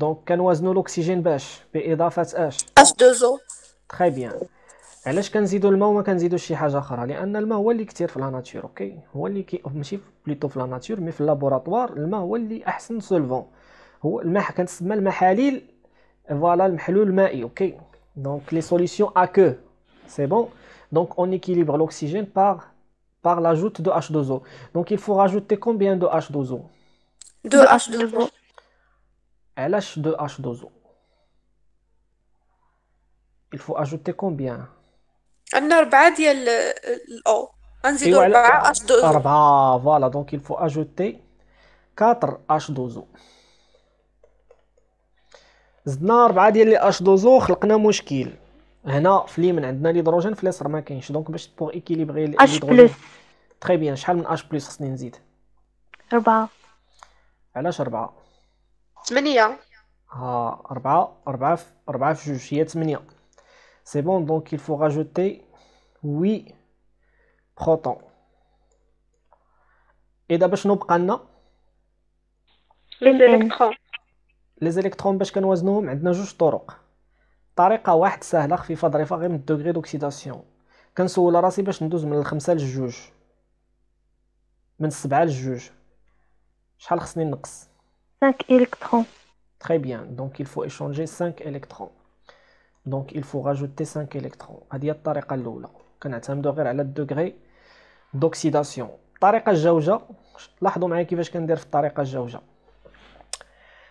Donc canoise-nous l'oxygène bâche, P E D A F H. H deux O. Très bien. علاش كنزيدوا الماء وما كنزيدوش شي حاجه اخرى لان الماء هو اللي كثير في لا ناتور اوكي هو اللي كي ماشي بليتو في لا ناتور مي في اللابوراتوار الماء هو اللي احسن سولفون هو الماء كنسمى المحاليل فوالا المحلول المائي اوكي. دونك لي سوليسيون اكو سي بون دونك اون ايكيليبر لوكسيجين بار بار لاجوت دو H deux O. دونك il faut rajouter combien de H deux O deux H deux O. علاش deux H deux O il faut ajouter combien عندنا أربعة ديال الأو غنزيدو أربعة اش دو أربعة فوالا دونك il faut ajouter أربعة اش دوزو. زدنا أربعة ديال لي اش دوزو خلقنا مشكل هنا في اليمين عندنا الهيدروجين في اليسار ما كاينش دونك باش بوغ ايكيليبري الهيدروجين تري بيان شحال من اش بلس خصني نزيد أربعة. علاش أربعة ثمانية ها أربعة أربعة أربعة في جوج هي ثمانية c'est bon donc il faut rajouter huit protons إذا شنو بقى لنا؟ الإلكترون. الإلكترون باش كنوازنوهم عندنا جوج طرق. طريقة واحد سهلة خفيفة ظريفة غير من الدوغري دوكسيداسيون، كنسول راسي باش ندوز من الخمسة للجوج، من السبعة للجوج، شحال خصني نقص؟ cinq électrons. Très bien, donc il faut échanger cinq électrons. Donc il faut rajouter cinq électrons. هذه الطريقة الأولى، كنعتمدو غير على الدوغري دوكسيداسيون. الطريقة الجوجة، لاحظوا معايا كيفاش كندير في الطريقة الجوجة.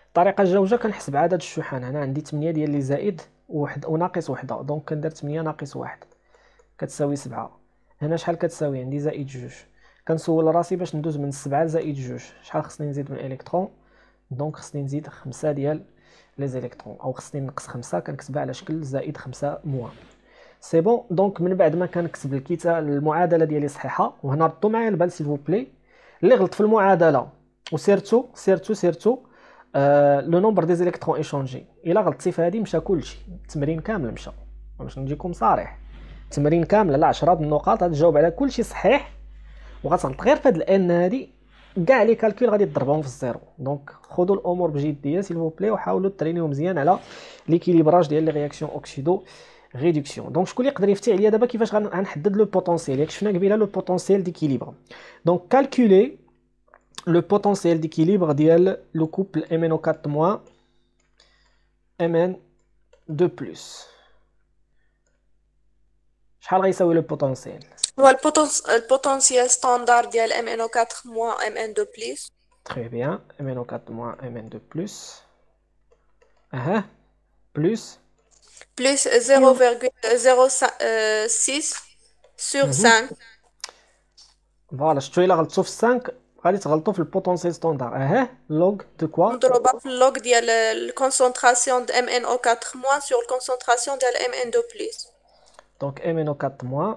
الطريقة الجوجة كنحسب عدد الشحنات، هنا عندي ثمانية ديال اللي زائد وواحد وناقص وحدة، دونك كندير ثمانية ناقص واحد كتساوي سبعة. هنا شحال كتساوي؟ عندي زائد جوج، كنسول راسي باش ندوز من سبعة لزائد جوج، شحال خصني نزيد من الإلكترون؟ دونك خصني نزيد خمسة ديال لي زيليكترون، أو خصني نقص خمسة كنكتبها على شكل زائد خمسة موان. سي بون، دونك من بعد ما كنكتب الكتاب المعادلة ديالي صحيحة، وهنا ردوا معايا البال سيلفو بلي، اللي غلط في المعادلة وسيرتو سيرتو سيرتو آه لو نومبر دي زيليكترون إيشونجي، إلا غلطتي في هادي مشى كلشي، التمرين كامل مشى، باش نجيكم صريح، التمرين كامل على عشرة بالنقاط غتجاوب على كلشي صحيح، وغتغلط غير في هاد الأن هادي. كاع لي كالكول غادي تضربهم في الزيرو، دونك خذوا الامور بجديه سيلفو بلي، وحاولوا ترينيو مزيان على ليكيليبراج ديال لي رياكسيون اوكسيدو ريدكسيون. دونك شكون اللي يقدر يفتي عليا دابا كيفاش غنحدد لو بوتونسييل؟ ياك شفنا قبيله لو بوتونسييل ديكيليبر، دونك كالكولي لو بوتونسييل ديكيليبر ديال لو كوبل إم إن أو أربعة إم إن اثنين بلس. شحال غيساوي لو بوتونسييل؟ هو البوتنسيال ستاندار ديال إم إن أو أربعة موان إم إن اثنين بلس. تري بيان، إم إن أو أربعة موان إم إن اثنين بلس. أها بلس بلس صفر فاصلة صفر ستة سور خمسة. فوالا، شتو إلا غلطتو في خمسة غادي تغلطو في البوتنسيال ستاندار. أها لوغ دو كوا؟ نضربها في اللوغ ديال الكونسونطراسيون ديال إم إن أو أربعة موان سور الكونسونطراسيون ديال إم إن اثنين بلس. دونك إم إن أو أربعة موان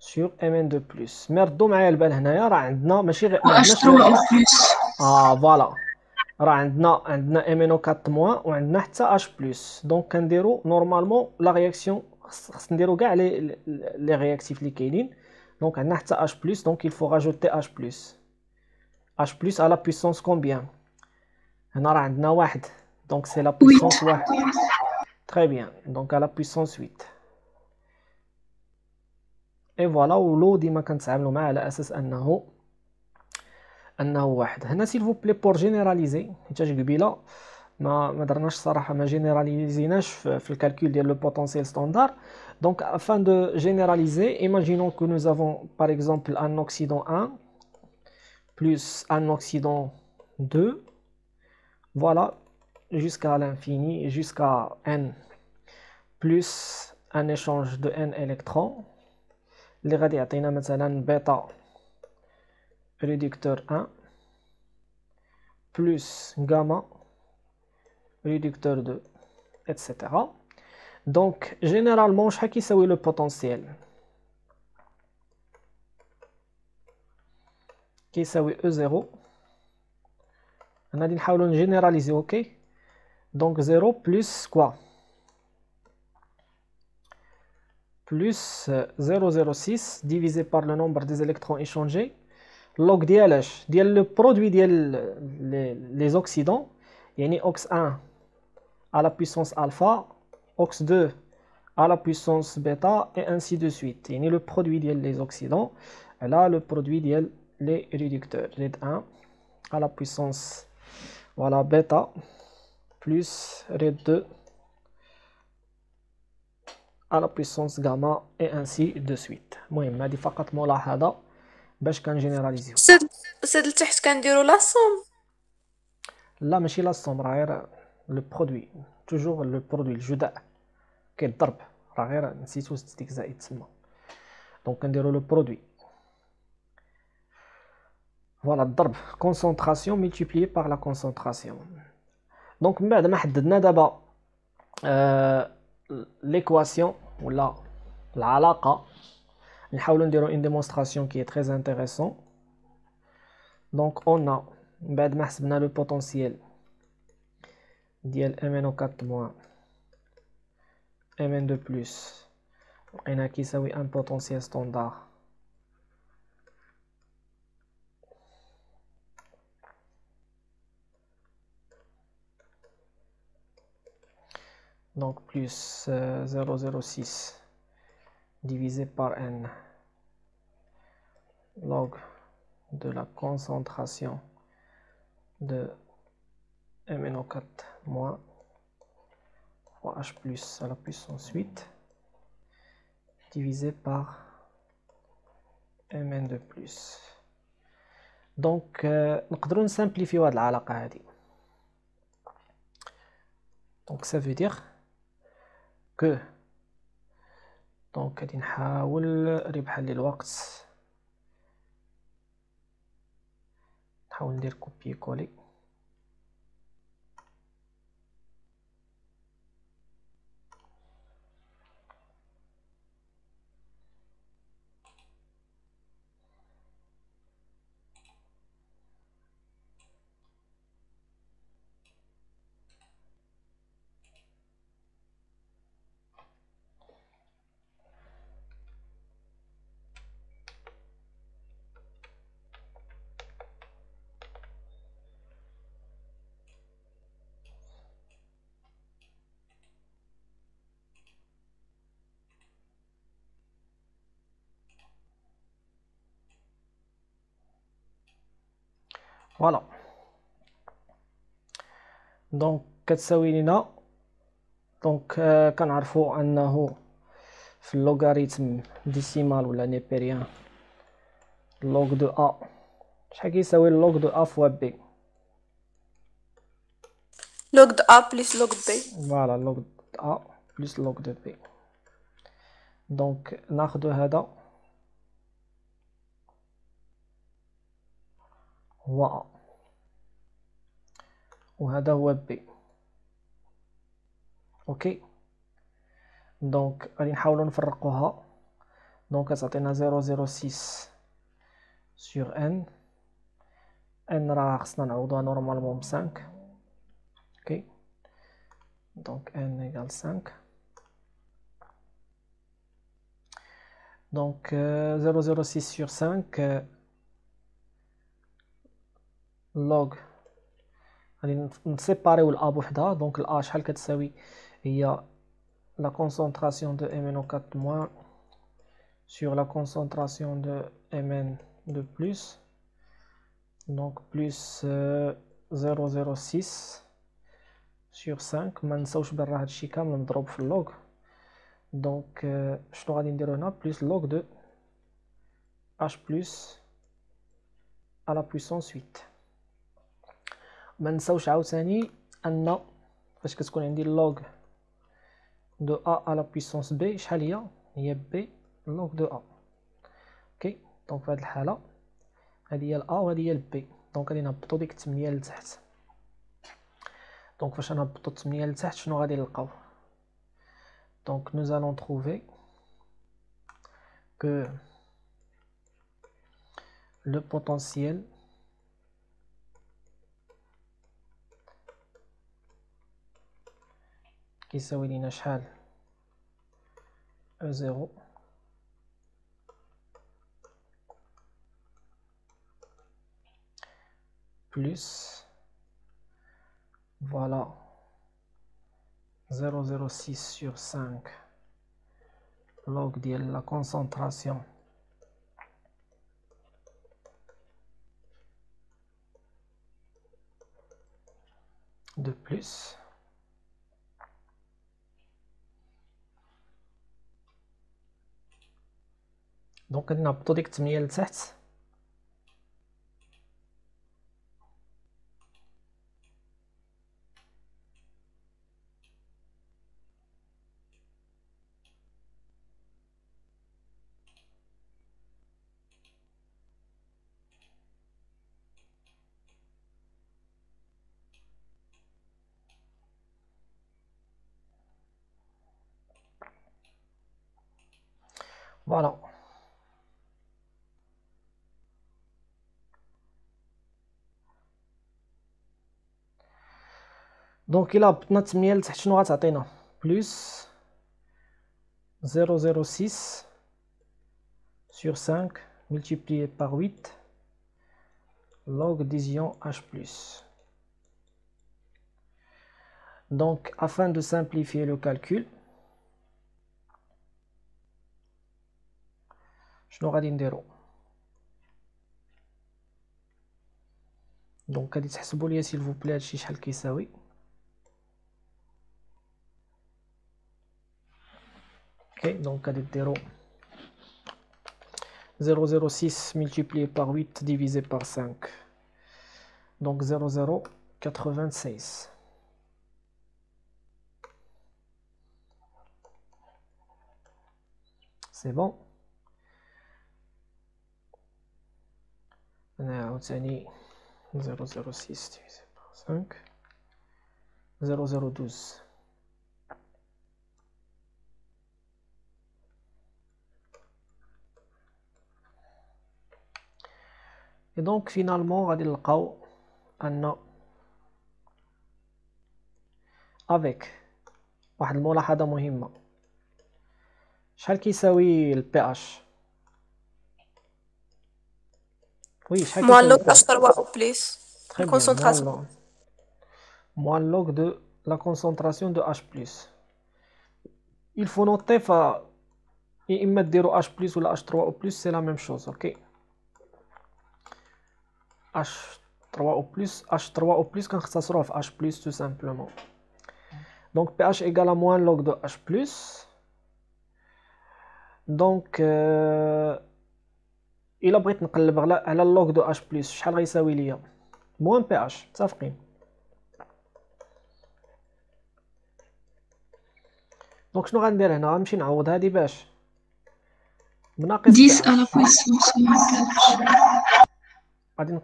sur إم إن اثنين بلس. مي ردوا معايا البال هنايا، راه عندنا ماشي غير اه فوالا، راه عندنا عندنا إم إن أو أربعة موان وعندنا حتى H بلس، دونك كنديرو نورمالمون لا رياكسيون، خص نديرو كاع لي لي رياكتيف اللي كاينين، دونك عندنا حتى H بلس، دونك il faut rajouter H بلس. H بلس على puissance combien؟ هنا راه عندنا واحد، دونك سي لا puissance واحد. تري بيان، دونك على puissance ثمانية. اي فوالا، ولو ديما كنتعاملوا معاه على اساس انه انه واحد. هنا سيلفو بلي بور جينيراليزي، حيت قبيله ما ما درناش صراحه، ما جينيراليزيناش في الكالكول ديال لو بوتونسييل ستاندار. دونك افان دو جينيراليزي، ايماجينون كو نو افون باغ اكزومبل ان اوكسيدون واحد بلس ان اوكسيدون اثنين، فوالا جوسكا لانفيني جوسكا ان بلس ان ايشانج دو ان الكترون اللي غادي يعطينا مثلا بيتا ريدكتور واحد بلس غاما ريدكتور اثنين اكسيتيرا. دونك جينيرالمون شحال كيساوي لو بوتونسييل؟ كيساوي او صفر. انا غادي نحاولو نجينيراليزي، اوكي، دونك صفر بلس كوا plus zéro virgule zéro six divisé par le nombre des électrons échangés log ديال اش؟ ديال le produit ديال les oxydants يعني O X un à la puissance alpha O X deux à la puissance bêta et ainsi de suite يعني le produit ديال les oxydants là le produit ديال les réducteurs R E D un à la puissance voilà bêta plus R E D deux à la puissance gamma et ainsi de suite. المهم هذه فقط ملاحظه باش كنجينيراليزيو. سد لتحت كنديروا لا سوم؟ لا ماشي لا سوم، راه غير لو برودوي، توجور لو برودوي الجداء كيتضرب، راه غير نسيتو ديك زائد تما، دونك كنديروا لو برودوي فوالا الضرب كونسونطراسيون ملتيبليي باغ لا كونسونطراسيون. دونك من بعد ما حددنا دابا آه l'équation ou la l'alaqa, nous allons faire une démonstration qui est très intéressante. Donc on a بعد ما حسبنا le potentiel ديال إم إن أو أربعة moins إم إن اثنين بلس لقينا كيساوي un potentiel standard donc plus euh, zéro virgule zéro six divisé par N log de la concentration de M n O quatre moins O H plus à la puissance huit divisé par M n deux plus. Donc nous pouvons simplifier cette relation. Donc ça veut dire que donc نحاول ربحا للوقت نحاول ندير كوبي كولي voilà. Donc كتساوي لنا دونك كنعرفوا انه في اللوغاريتم ديسيمال ولا نيبيريان لوغ دو ا شحال كيساوي لوغ دو ا فوا بي لوغ دو ا بلس لوغ بي فوالا لوغ دو ا بلس لوغ دو بي. دونك ناخذ هذا هو A وهذا هو B. اوكي دونك غادي نحاولوا نفرقوها. دونك كتعطينا zéro virgule zéro six sur N. N راه خصنا نعوضوها نورمالمون ب cinq. اوكي دونك N égale cinq. دونك zéro virgule zéro six sur cinq log غادي نسيباريو الأ بوحدها. دونك الأ شحال كتساوي هي لا كونسونطراسيون دو M n O quatre موان سور لا كونسونطراسيون دو M n deux plus دونك بلس zéro virgule zéro six سور cinq. منساوش بان راه هادشي كامل مضروب في اللوغ. دونك شنو غادي نديرو هنا بلس لوغ دو H plus à la puissance huit. ما نساوش عاوتاني ان فاش كتكون عندي لوغ دو ا على بويسونس بي شحال هي هي بي لوغ دو ا. اوكي دونك فهاد الحاله هادي هي الا وهادي هي البي. دونك غادي نهبطو ديك ثمانية لتحت. دونك فاش نهبطو ثمانية لتحت شنو غادي نلقاو؟ دونك نو زالون تروفي كو لو بوتونسييل كيساوي لينا شحال E zéro بلس فوالا zéro virgule zéro six sur cinq لوغ ديال لا كونسونطراسيون دو بلس دونك نهبطو ديك ثمانية لتحت. فوالا دونك إلا هبطنا ثمانية لتحت شنو غتعطينا؟ بلس zéro virgule zéro six sur cinq multiplié par huit log des ions H plus. Donc, afin de simplifier le calcul, je n'aurai rien d'erreur. Donc, allez تحسبوا لي s'il vous plaît هادشي شحال كيساوي. OK, donc allez zéro zéro virgule zéro six multiplié par huit divisé par cinq. Donc zéro virgule zéro quatre-vingt-seize. C'est bon. On a obtenu zéro virgule zéro six divisé par cinq, zéro virgule zéro douze. Et donc finalement, on va dire qu'un avec واحد الملاحظة مهمة. شحال كيساوي ال pH؟ Oui, moins log H trois O plus la concentration. Moins log de la concentration de H plus. Il faut noter que H plus ou H trois O plus c'est la même chose, ok? H trois O plus, H trois O plus quand ça se trouve H plus tout simplement. Donc pH égale à moins log de H plus. Donc euh, إلا بغيت نقلب على على اللوغ دو اش بلس شحال غيساوي ليا موان بي اش متفقين. دونك شنو غندير هنا؟ غنمشي نعوض هادي باش بناقص عشرة على بويسونس أربعطاش. غادي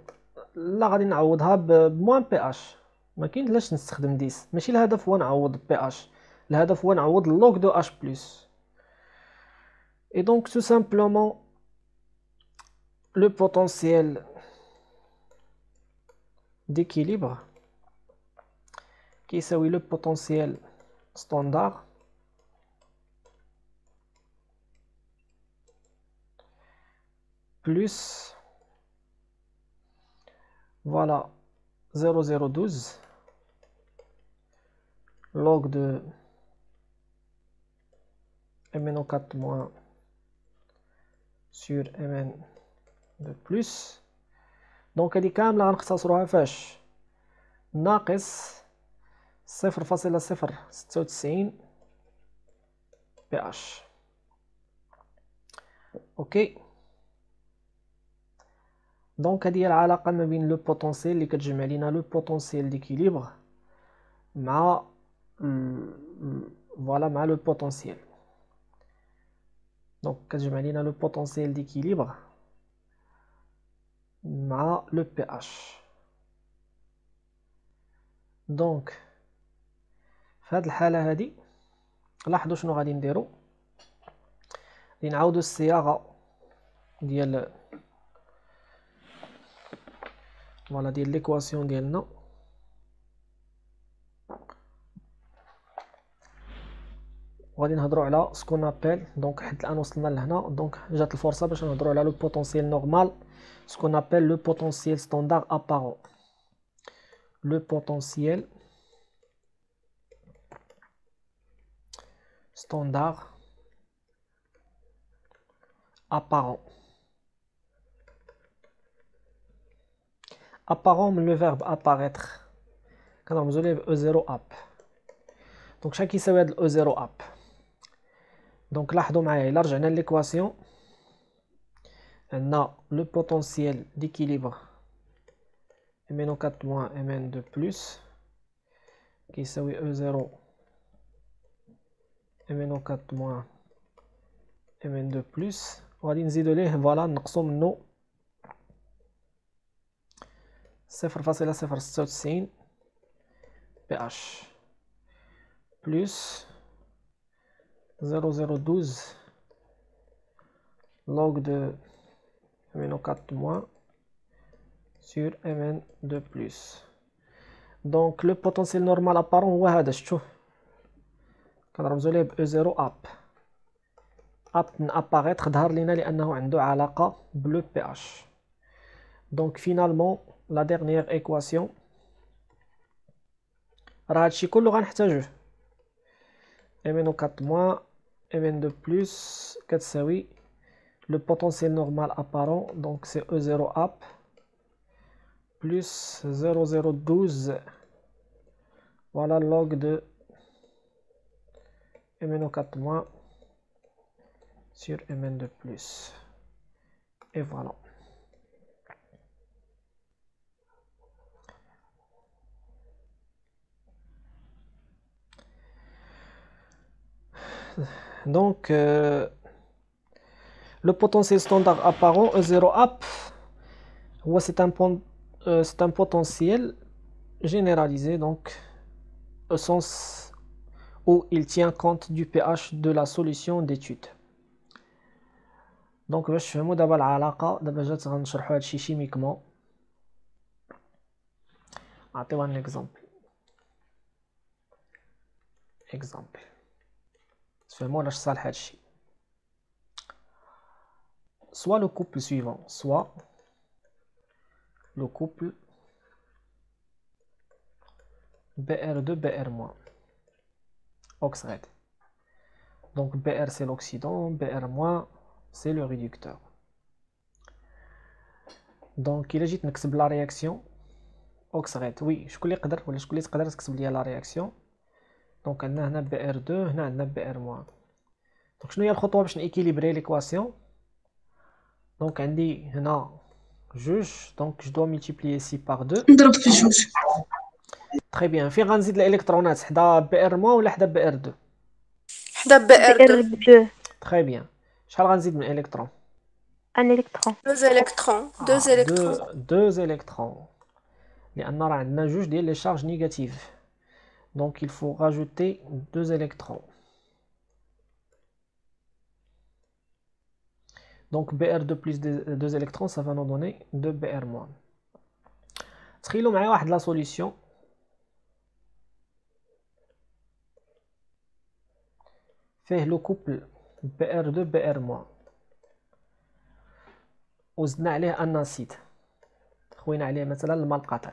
لا غادي نعوضها بموان بي اش، ما كاينش علاش نستخدم عشرة، ماشي الهدف هو نعوض بي اش، الهدف هو نعوض اللوغ دو اش بلس. اي دونك تو سامبلومون le potentiel d'équilibre qui est le potentiel standard plus voilà zéro virgule zéro douze log de M n O quatre moins sur Mn de plus. Donc elle est quand même là en F H naqis zéro virgule zéro ستة وتسعين pH. OK, donc elle est la relation entre le potentiel qui تجمع لنا le potentiel d'équilibre مع voilà مع le potentiel. Donc تجمع لنا le potentiel d'équilibre مع le pH. donc في هاد الحالة هادي لاحظوا شنو غادي نديرو، غادي نعاودو الصياغة ديال فوالا ديال ليكواسيون ديالنا. وغادي نهضرو على سكون ابل. دونك حيت الان وصلنا لهنا، دونك جات الفرصة باش نهضرو على لو بوتونسيال نورمال. Ce qu'on appelle le potentiel standard apparent. Le potentiel standard apparent. Apparent, le verbe apparaître. Quand vous avez E zéro app. Donc chaque qui s'appelle E zéro app. Donc là, on a l'équation. On a le potentiel d'équilibre M n O quatre moins M n deux plus qui s'appelle E zéro M n O quatre moins M n deux plus. On va dire voilà, nous sommes nous zéro virgule zéro ستة وتسعين pH plus zéro virgule zéro douze log de M n O quatre moins sur M n deux plus. Donc le potentiel normal apparent هو هذا. شوف كنرمزوا ليه ب E zéro app. app من apparaître ظهر لنا لانه عنده علاقه بلو بي اش. Donc finalement la dernière équation راه هادشي كله غنحتاجوه. إم إن أو أربعة- إم إن deux plus كتساوي le potentiel normal apparent, donc c'est E zéro A plus zéro zéro douze, voilà, log de M N O quatre- sur M N deux plus, et voilà. Donc euh, le potentiel standard apparent E zéro A P, c'est un, euh, un potentiel généralisé, donc au sens où il tient compte du pH de la solution d'étude. Donc باش نفهموا دابا العلاقه، دابا جات غنشرحوا هادشي شيميكمون. نعطيو ان اكزامبل اكزامبل تفهموا علاش صالح هادشي. soit le couple suivant soit le couple B R deux B R- oxyde, donc B R c'est l'oxydant, B R- c'est le réducteur. Donc il agit de la réaction oxyde. Oui, je connais pas ou je connais pas la réaction. Donc on a B R deux, on a B R-. Donc je vais الخطوه باش نéquilibrer l'équation. Donc on dit non juge, donc je dois multiplier ici par deux. Très bien. فين غنزيد الالكترونات، حدا بي ار- ولا حدا بي ار deux؟ حدا بي ار deux. Très bien. شحال غنزيد من الكترون؟ ان الكترون. deux électrons. deux électrons. deux électrons. لأن راه عندنا جوج ديال لي شارج نيجاتيف. Donc il faut rajouter deux électrons. Donc B R deux plus deux électrons, ça va nous donner deux B R-. تخيلوا معايا واحد لا سوليسيون. فيه لو كوبل B R deux B R-. وزدنا عليه ان اسيد، خوينا عليه مثلا الماء القاطع.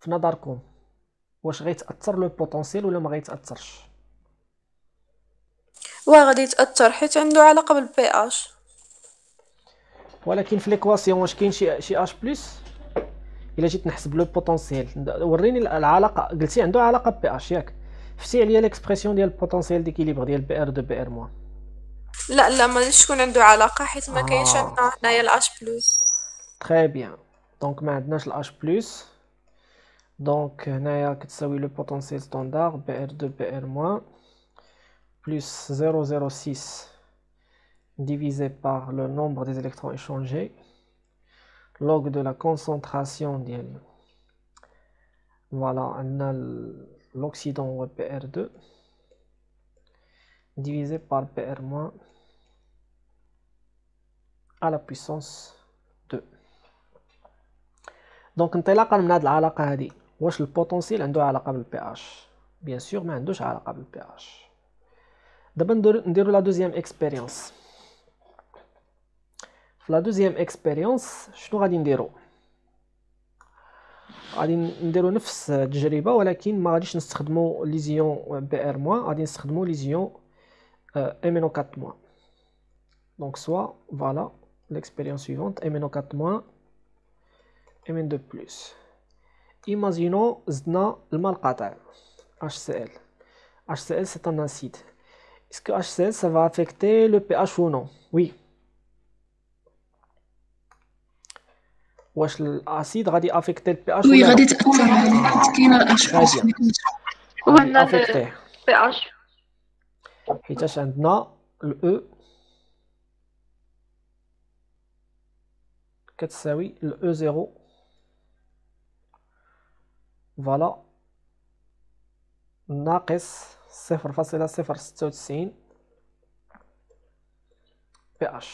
في نظركم واش غيتاثر لو بوتونسييل ولا ما غيتاثرش؟ واه غادي يتاثر حيت عنده علاقه بالبي اش. ولكن في ليكواسيون واش كاين شي شي اش بلس؟ الا جيت نحسب لو بوتونسييل، وريني العلاقه. قلتي عنده علاقه ببي اش ياك؟ فتي عليا ليكسبريسيون ديال البوتونسييل ديكيليبر ديال بي ار دو بي ار موان. لا لا ما غاديش تكون عنده علاقه حيت ما كاينش عندنا هنايا الاش بلس. تري بيان، دونك ما عندناش الاش بلس. دونك هنايا كتساوي لو بوتونسييل ستاندار بي ار دو بي ار موان plus zéro zéro six divisé par le nombre des électrons échangés, log de la concentration d'L. Voilà, on a l'oxydant B R deux divisé par B R- à la puissance deux. Donc, on a la relation. Est-ce que le potentiel a une relation avec le pH? Bien sûr, mais il n'y a pas de relation avec le pH. D'abord, on déroule la deuxième expérience. La deuxième expérience, je nous radine déroule. Radine déroule neuf تجربة ولكن ما غاديش نستخدمو ليزيون بي ار- غادي نستخدمو ليزيون M N O quatre-. Donc soit voilà l'expérience suivante M N O quatre- M N deux plus. Imaginons زدنا الماء القاطع HCl. HCl c'est un acide. Est-ce que HCl ça va affecter le pH ou non? Oui. واش الأسيد غادي يأفكتي ال pH؟ وي غادي تأثر عليه، كاين ال pH وعندنا ال pH حيتاش عندنا ال E كتساوي ال E zéro. فوالا ناقص صفر فاصلة صفر ستة وتسعين pH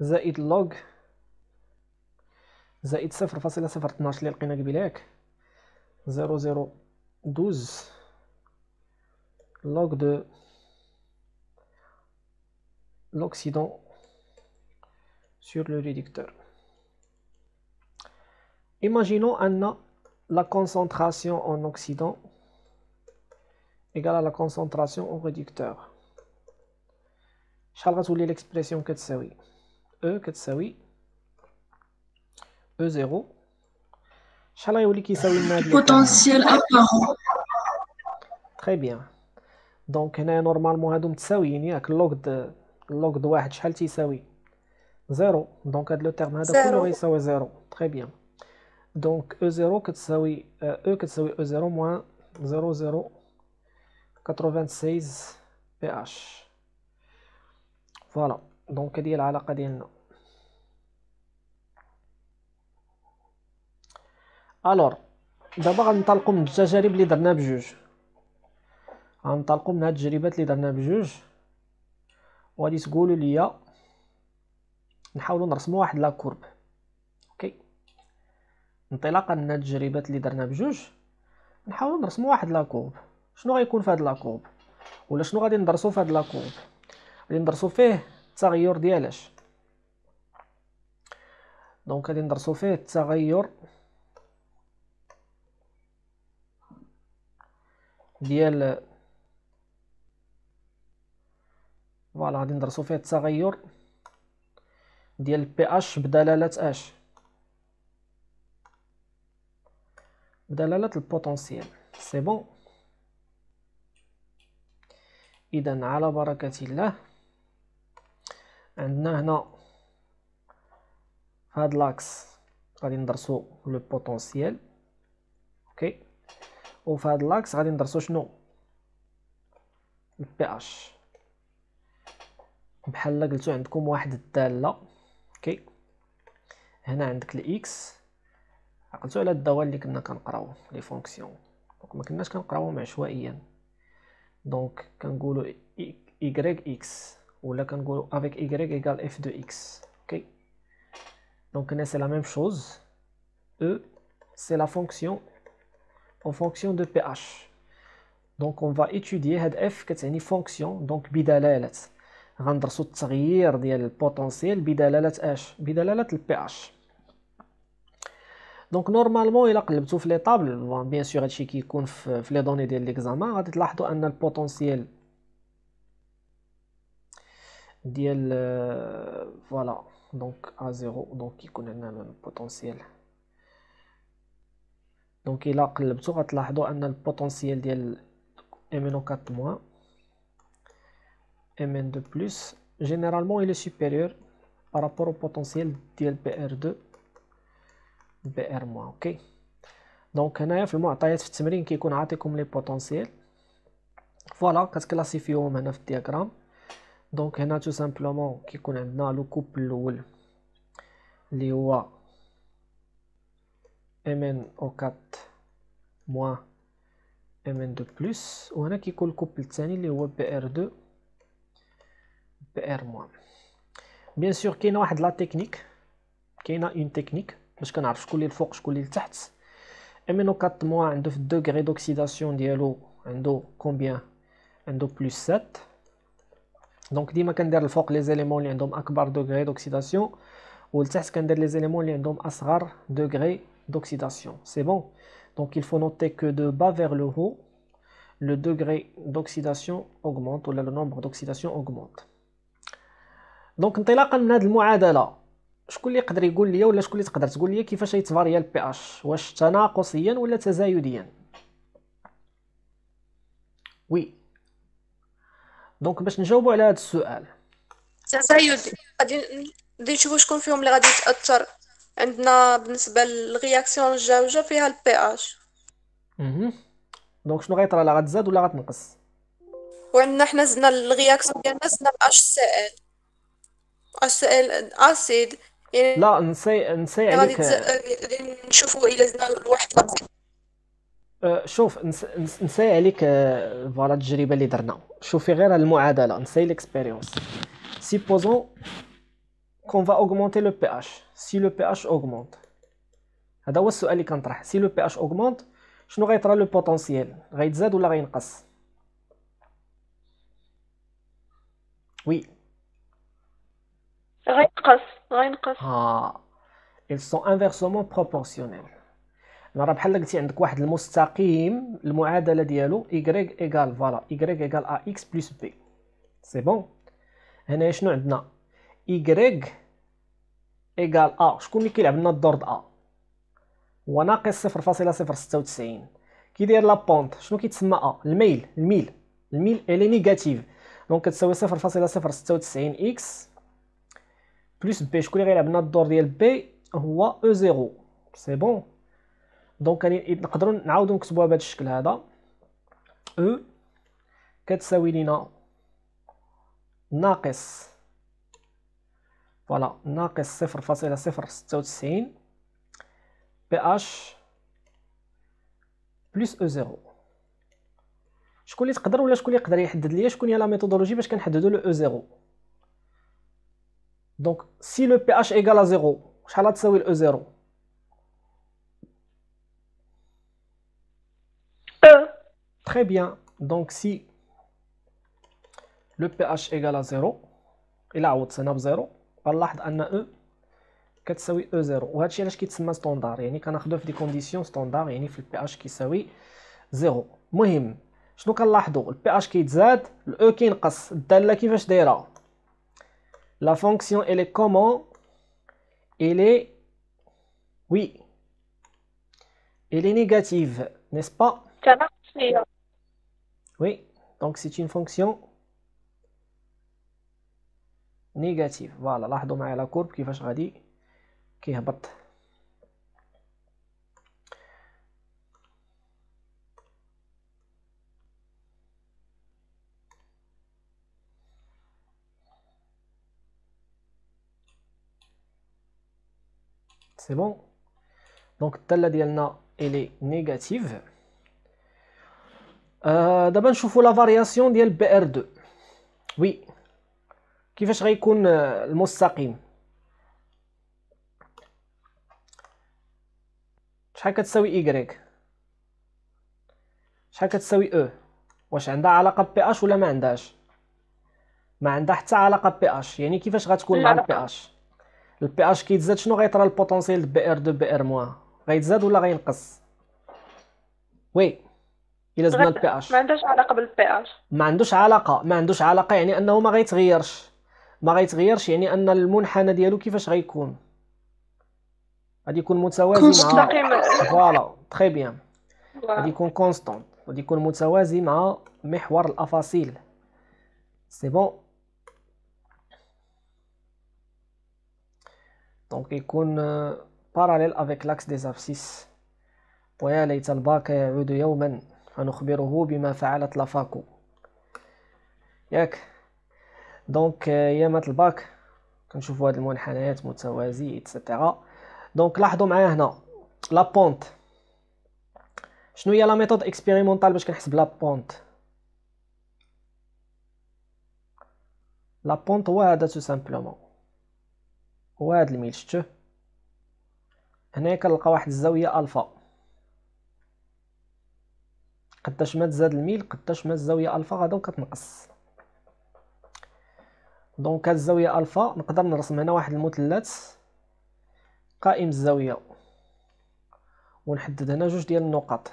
زائد لوغ زائد صفر فاصلة صفر اثناش اللي لقينا قبيلاك زيرو زيرو دوز لوغ دو لوكسيدون سور لو ريديكتور. Imaginons أن la concentration en oxydant égale à la concentration en réducteur. شحال غتولي l'expression كتساوي E كتساوي E zéro. شحال غيولي كيساوي لنا potentiel apparent. Très bien. Donc هنا normalement هادو متساويين ياك log de log de واحد شحال تيساوي zéro. Donc هاد لو تيرم هذا كله غيساوي zéro. Très bien. Donc E zéro كتساوي E كتساوي E zéro moins zéro virgule zéro quatre-vingt-seize pH. Voilà, donc هذه العلاقة ديالنا. الوغ دابا غنطلقوا من التجارب اللي درنا بجوج، غنطلقوا من هاد التجربات اللي درنا بجوج، وغادي تقولوا لي نحاولوا نرسموا واحد لاكورب. اوكي، انطلاقا من هاد التجربات اللي درنا بجوج نحاولوا نرسموا واحد لاكورب. شنو غيكون في هاد لاكورب ولا شنو غادي ندرسوا في هاد لاكورب؟ غادي ندرسوا فيه التغير ديال اش. دونك غادي ندرسوا فيه التغير ديال فوالا غادي ندرسوا فيه التغير ديال بي اش بدلاله اش، بدلاله البوتونسيال. سي بون. اذا على بركه الله عندنا هنا في هاد لاكس غادي ندرسو لو بوتونسيال. اوكي، وفي هاد لاكس غادي ندرسو شنو؟ البي اش. بحال قلتو عندكم واحد الداله. اوكي، هنا عندك الاكس، عقلتو على الدوال اللي كنا كنقراو لي فونكسيون، دونك ما كناش كنقراوهم عشوائيا. دونك كنقولو ايغريك اكس ولا كنقولوا avec y égale f de x. OK, donc là c'est la même chose. E c'est la fonction en fonction de pH. Donc on va étudier هاد f كتعني fonction. Donc بدلاله غندرسوا التغيير ديال البوتونسيال بدلاله h بدلاله pH. Donc normalement الا قلبتوا في لي طابل بيان سور هادشي كيكون في لي دوني ديال ليكزامان غادي تلاحظوا ان البوتونسيال ديال فوالا دونك ا زيرو، دونك كيكون عندنا البوتونسيال. دونك الا قلبتو غتلاحظوا ان البوتونسيال ديال ام ان او quatre moins ام ان deux plus généralement il est supérieur par rapport au potentiel ديال بي ار deux بي ار moins. اوكي، دونك هنايا في المعطيات في التمرين كيكون عاطيكم لي بوتونسيال فوالا كتكلاسيفيوهم هنا في الدياغرام. دونك هنا تو سامبلومون كيكون عندنا لو كوبل الاول اللي هو ام ان او quatre moins ام ان deux plus، وهنا كيكون الكوبل الثاني اللي هو بي ار deux بي ار moins. بيان سور كاينه واحد لا تكنيك، كاينه اون تكنيك باش كنعرف شكون اللي الفوق شكون اللي لتحت. ام ان او quatre moins عنده في الدوغري دوكسيداسيون ديالو عنده كومبيان؟ عنده بلس سبعة. دونك ديما كندير الفوق لي زيليمون اللي عندهم اكبر دوغري دوكسيداسيون والتحت كندير لي زيليمون اللي عندهم اصغر دوغري دوكسيداسيون. سي بون. دونك il faut noter que de bas vers le haut le degré d'oxydation augmente ولا le nombre d'oxydation augmente. دونك انطلاقا من هذه المعادله شكون اللي يقدر يقول لي ولا شكون اللي تقدر تقول لي كيفاش يتفاريا البي اش؟ واش تناقصيا ولا تزايديا؟ وي. دونك باش نجاوبوا على هذا السؤال تزايد غادي غادي نشوفوا شكون فيهم اللي غادي يتاثر. عندنا بالنسبه للرياكسيون الجاوجه فيها البي اش. اها، دونك شنو غيطرى؟ لا غتزاد ولا غتنقص؟ وعندنا حنا زدنا الرياكسيون ديالنا زدنا اش سي ال اش سي ال اسيد. لا نسي نسي عليك، غادي نشوفوا الا زدنا لواحد شوف نساي عليك فوالا التجربه اللي درنا. شوفي غير المعادله نساي ليكسبيريونس. سيبوزون كون فا اوغمونتي لو بي اش، سي لو بي اش اوغمونت، هذا هو السؤال اللي كنطرح. سي لو بي اش اوغمونت شنو غيطرى لو بوتونسيال؟ غيتزاد ولا غينقص؟ وي غينقص غينقص. اه ils sont inversement proportionnels. راه بحال قلتي عندك واحد المستقيم المعادله ديالو y ايغال فوالا y ايغال ا اكس بلس بي سي بون. هنا شنو عندنا y ايغال ا شكون اللي كيلعب لنا الدور د ا هو ناقص صفر فاصلة صفر ستة وتسعين كيدير لا بونت شنو كيتسمى ا الميل الميل الميل الي نيجاتيف دونك كتساوي صفر فاصلة صفر ستة وتسعين اكس بلس بي شكون اللي غيلعب لنا الدور ديال بي هو او صفر سي بون. دونك نقدروا نعاودوا نكتبوها بهذا الشكل هذا او كتساوي لينا ناقص فوالا ناقص صفر فاصلة صفر ستة وتسعين بي اش بلس او صفر. شكون اللي تقدر ولا شكون اللي يقدر يحدد ليا شكون هي لا ميثودولوجي باش كنحددوا لو او صفر؟ دونك سي لو بي اش ايغال ا صفر شحال غتساوي الاو صفر؟ Très bien, donc si le pH égale à zéro, il a zéro, on va voir que E est zéro. Et c'est ce qui est standard, c'est-à-dire qu'on a des conditions standards, c'est-à-dire le pH qui est zéro. مهم شنو كنلاحظوا الPH كيتزاد الE كينقص. الداله كيفاش دايره؟ La fonction elle est comment? Elle est oui, elle est négative, n'est-ce pas? Oui, donc c'est une fonction négative. Voilà, لاحظوا معايا لا كورب كيفاش غادي كيهبط. سي بون دونك الداله ديالنا الي نيجاتيف. دابا نشوفوا لا فارياسيون ديال بي ار اثنين وي كيفاش غيكون المستقيم شحال كتساوي ايغريك شحال كتساوي او. واش عندها علاقه بي اش ولا ما عندهاش؟ ما عندها حتى علاقه بي اش. يعني كيفاش غتكون مع البي اش؟ البي اش كيتزاد شنو غيطرى البوتونسيال ديال بي ار اثنين بي ار موان غيتزاد ولا غينقص؟ وي الا زدنا البي اش ما عندهاش علاقه بالبي اش ما عندوش علاقه ما عندوش علاقه يعني انه ما غيتغيرش ما غيتغيرش يعني ان المنحنى ديالو كيفاش غيكون غادي يكون متوازي مع فوالا تري بيان غادي يكون كونستانت غادي يكون متوازي مع محور الافاصيل سي بون. دونك يكون باراليل افيك لاكس دي زابسيس. ويا ليت الباقي يعود يوما فنخبره بما فعلت لافاكو ياك. دونك ايامات الباك كنشوفوا هاد المنحنيات متوازي ايتترا. دونك لاحظوا معايا هنا لا بونت شنو هي لا ميثود اكسبيريمونتال باش كنحسب لا بونت؟ لا بونت هو هذا تو سامبلومون هو هاد الميل شتو هنا كنلقى واحد الزاويه الفا قداش ما تزاد الميل قداش ما الزاويه الفا غادا وكتنقص. دونك هاد الزاويه الفا نقدر نرسم هنا واحد المثلث قائم الزاويه ونحدد هنا جوج ديال النقط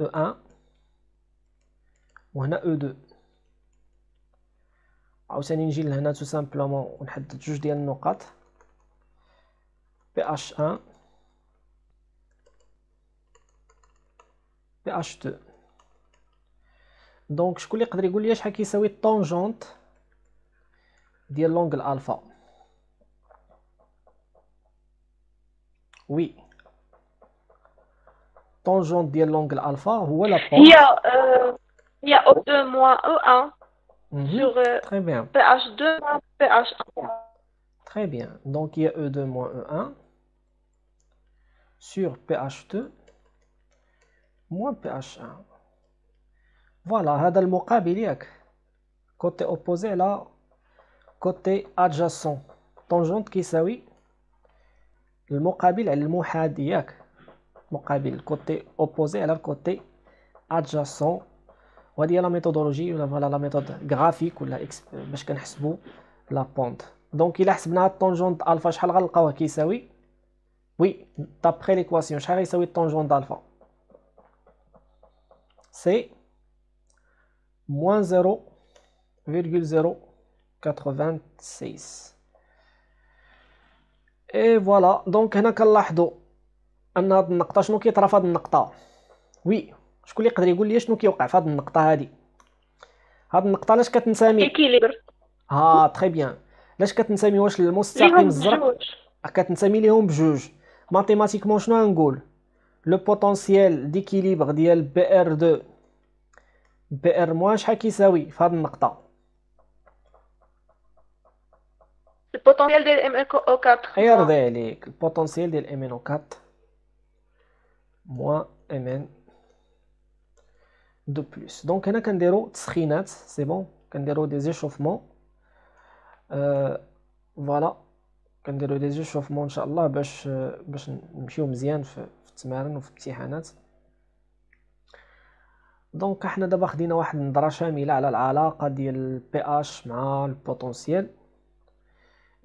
او واحد وهنا او اثنين. عاوتاني نجي لهنا تو سامبلومون ونحدد جوج ديال النقط بي اش واحد اش اثنين. دونك شكون اللي يقدر يقول لي شحال كيساوي الطونجونت ديال لونغل الفا؟ وي الطونجونت ديال لونغل الفا هو لا بونت هي هي او2 موان او1 sur très bien pH2 pH1 très bien. Donc il y a e2 moins e1 sur pH2 moins pH1. Voilà, هذا المقابل ياك côté opposé على côté adjacent. Tangente كيساوي المقابل على المحادي ياك مقابل côté opposé على côté adjacent. وهذه هي لا ميثودولوجي ولا فوالا لا ميثود غرافيك ولا اكس باش كنحسبوا لا بونت. دونك الا حسبنا الطونجونت الفا شحال غنلقاوه كيساوي؟ Oui, d'après l'équation, شحال يساوي الطونجون d'alpha? C'est moins zéro virgule zéro quatre-vingt-six. Et voilà, donc هنا كنلاحظوا ان هاد النقطه شنو كيطرا في هاد النقطه. وي شكون اللي يقدر يقول لي شنو كيوقع في هاد النقطه هادي؟ هاد النقطه علاش كتنسمي ايكيليبر؟ ها تري بيان. علاش كتنسمي؟ واش المستقيم الزرق كتنسمي ليهم بجوج؟ ماتيماتيكمون شنو غنقول؟ لو بوتونسييل ديكيليبر ديال بي ار اثنين بي ار موان شحال كيساوي في هاد النقطه؟ Le potentiel de M n O quatre. Regardez le potentiel de M n O quatre moins M n deux plus. Donc, on a quand même c'est bon, quand des échauffements. Euh, voilà, quand des échauffements, Inch'Allah, باش باش نمشيو مزيان في التمارين وفي الامتحانات. Donc, احنا دابا خدينا واحد النظرة شاملة على العلاقة ديال pH مع البوتونسييل.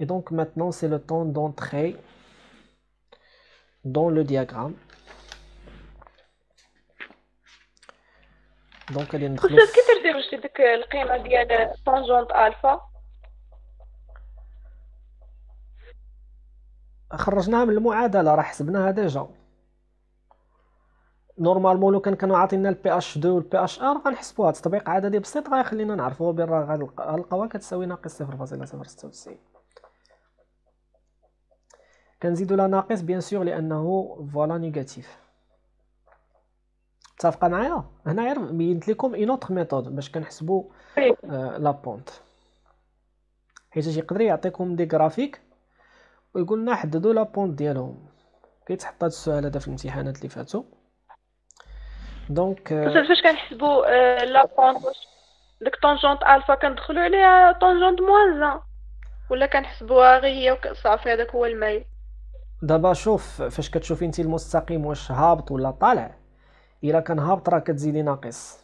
Et donc maintenant c'est le temps d'entrer dans le diagramme. Donc elle est entrée. Qu'est-ce que tu veux dire avec le قيمة ديال tangente alpha? خرجناها من المعادلة راه حسبناها ديجا. نورمالمون لو كان كانوا عاطينا ال pH deux وال pH un راه غنحسبوها تطبيق عددي بسيط راه يخلينا نعرفوها بان راه غنلقاوها كتساوي ناقص صفر فاصلة صفر ستة وتسعين. كنزيدو لا ناقص بيان سور لانه فوالا نيجاتيف. متفقه معايا؟ هنا غير بينت لكم اون اوتر ميثود باش كنحسبوا لا بونت، حيت يقدر يعطيكم دي غرافيك ويقول لنا حددوا لا بونت ديالهم. كيتحط هذا السؤال هذا في الامتحانات اللي فاتوا. دونك فاش كنحسبوا لا بونت ديك طونجونت الفا كندخلوا عليها طونجونت موان واحد ولا كنحسبوها غير هي وصافي؟ هذاك هو المايل. دابا شوف فاش كتشوفي انت المستقيم واش هابط ولا طالع. الا كان هابط راه كتزيدي ناقص،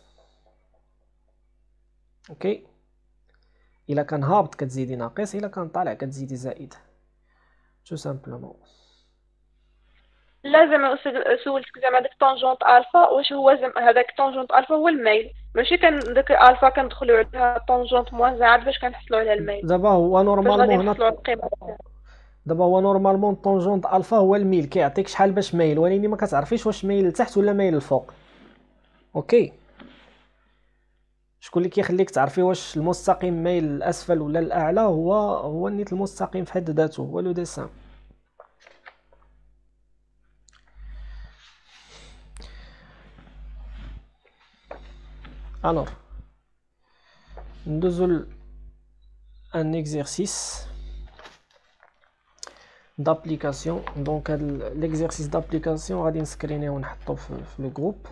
اوكي؟ الا كان هابط كتزيدي ناقص، الا كان طالع كتزيدي زائد. تو سامبلومون لازم سولتك زعما داك طونجونت الفا واش هو زعما هذاك طونجونت الفا هو الميل، ماشي كان داك الفا كندخلوا عليها طونجونت موان زائد باش كنحصلوا على الميل. دابا هو نورمالمون هنا دابا هو نورمالمون طونجونت الفا هو الميل كيعطيك شحال باش مايل، ولكن ما كتعرفيش واش مايل لتحت ولا مايل الفوق. اوكي شكون اللي كيخليك تعرفي واش المستقيم مايل الاسفل ولا الاعلى؟ هو هو النيت المستقيم في حد ذاته، هو لو ديسان. Alors, nous un exercice d'application. Donc, l'exercice d'application, on va l'inscrire on le groupe.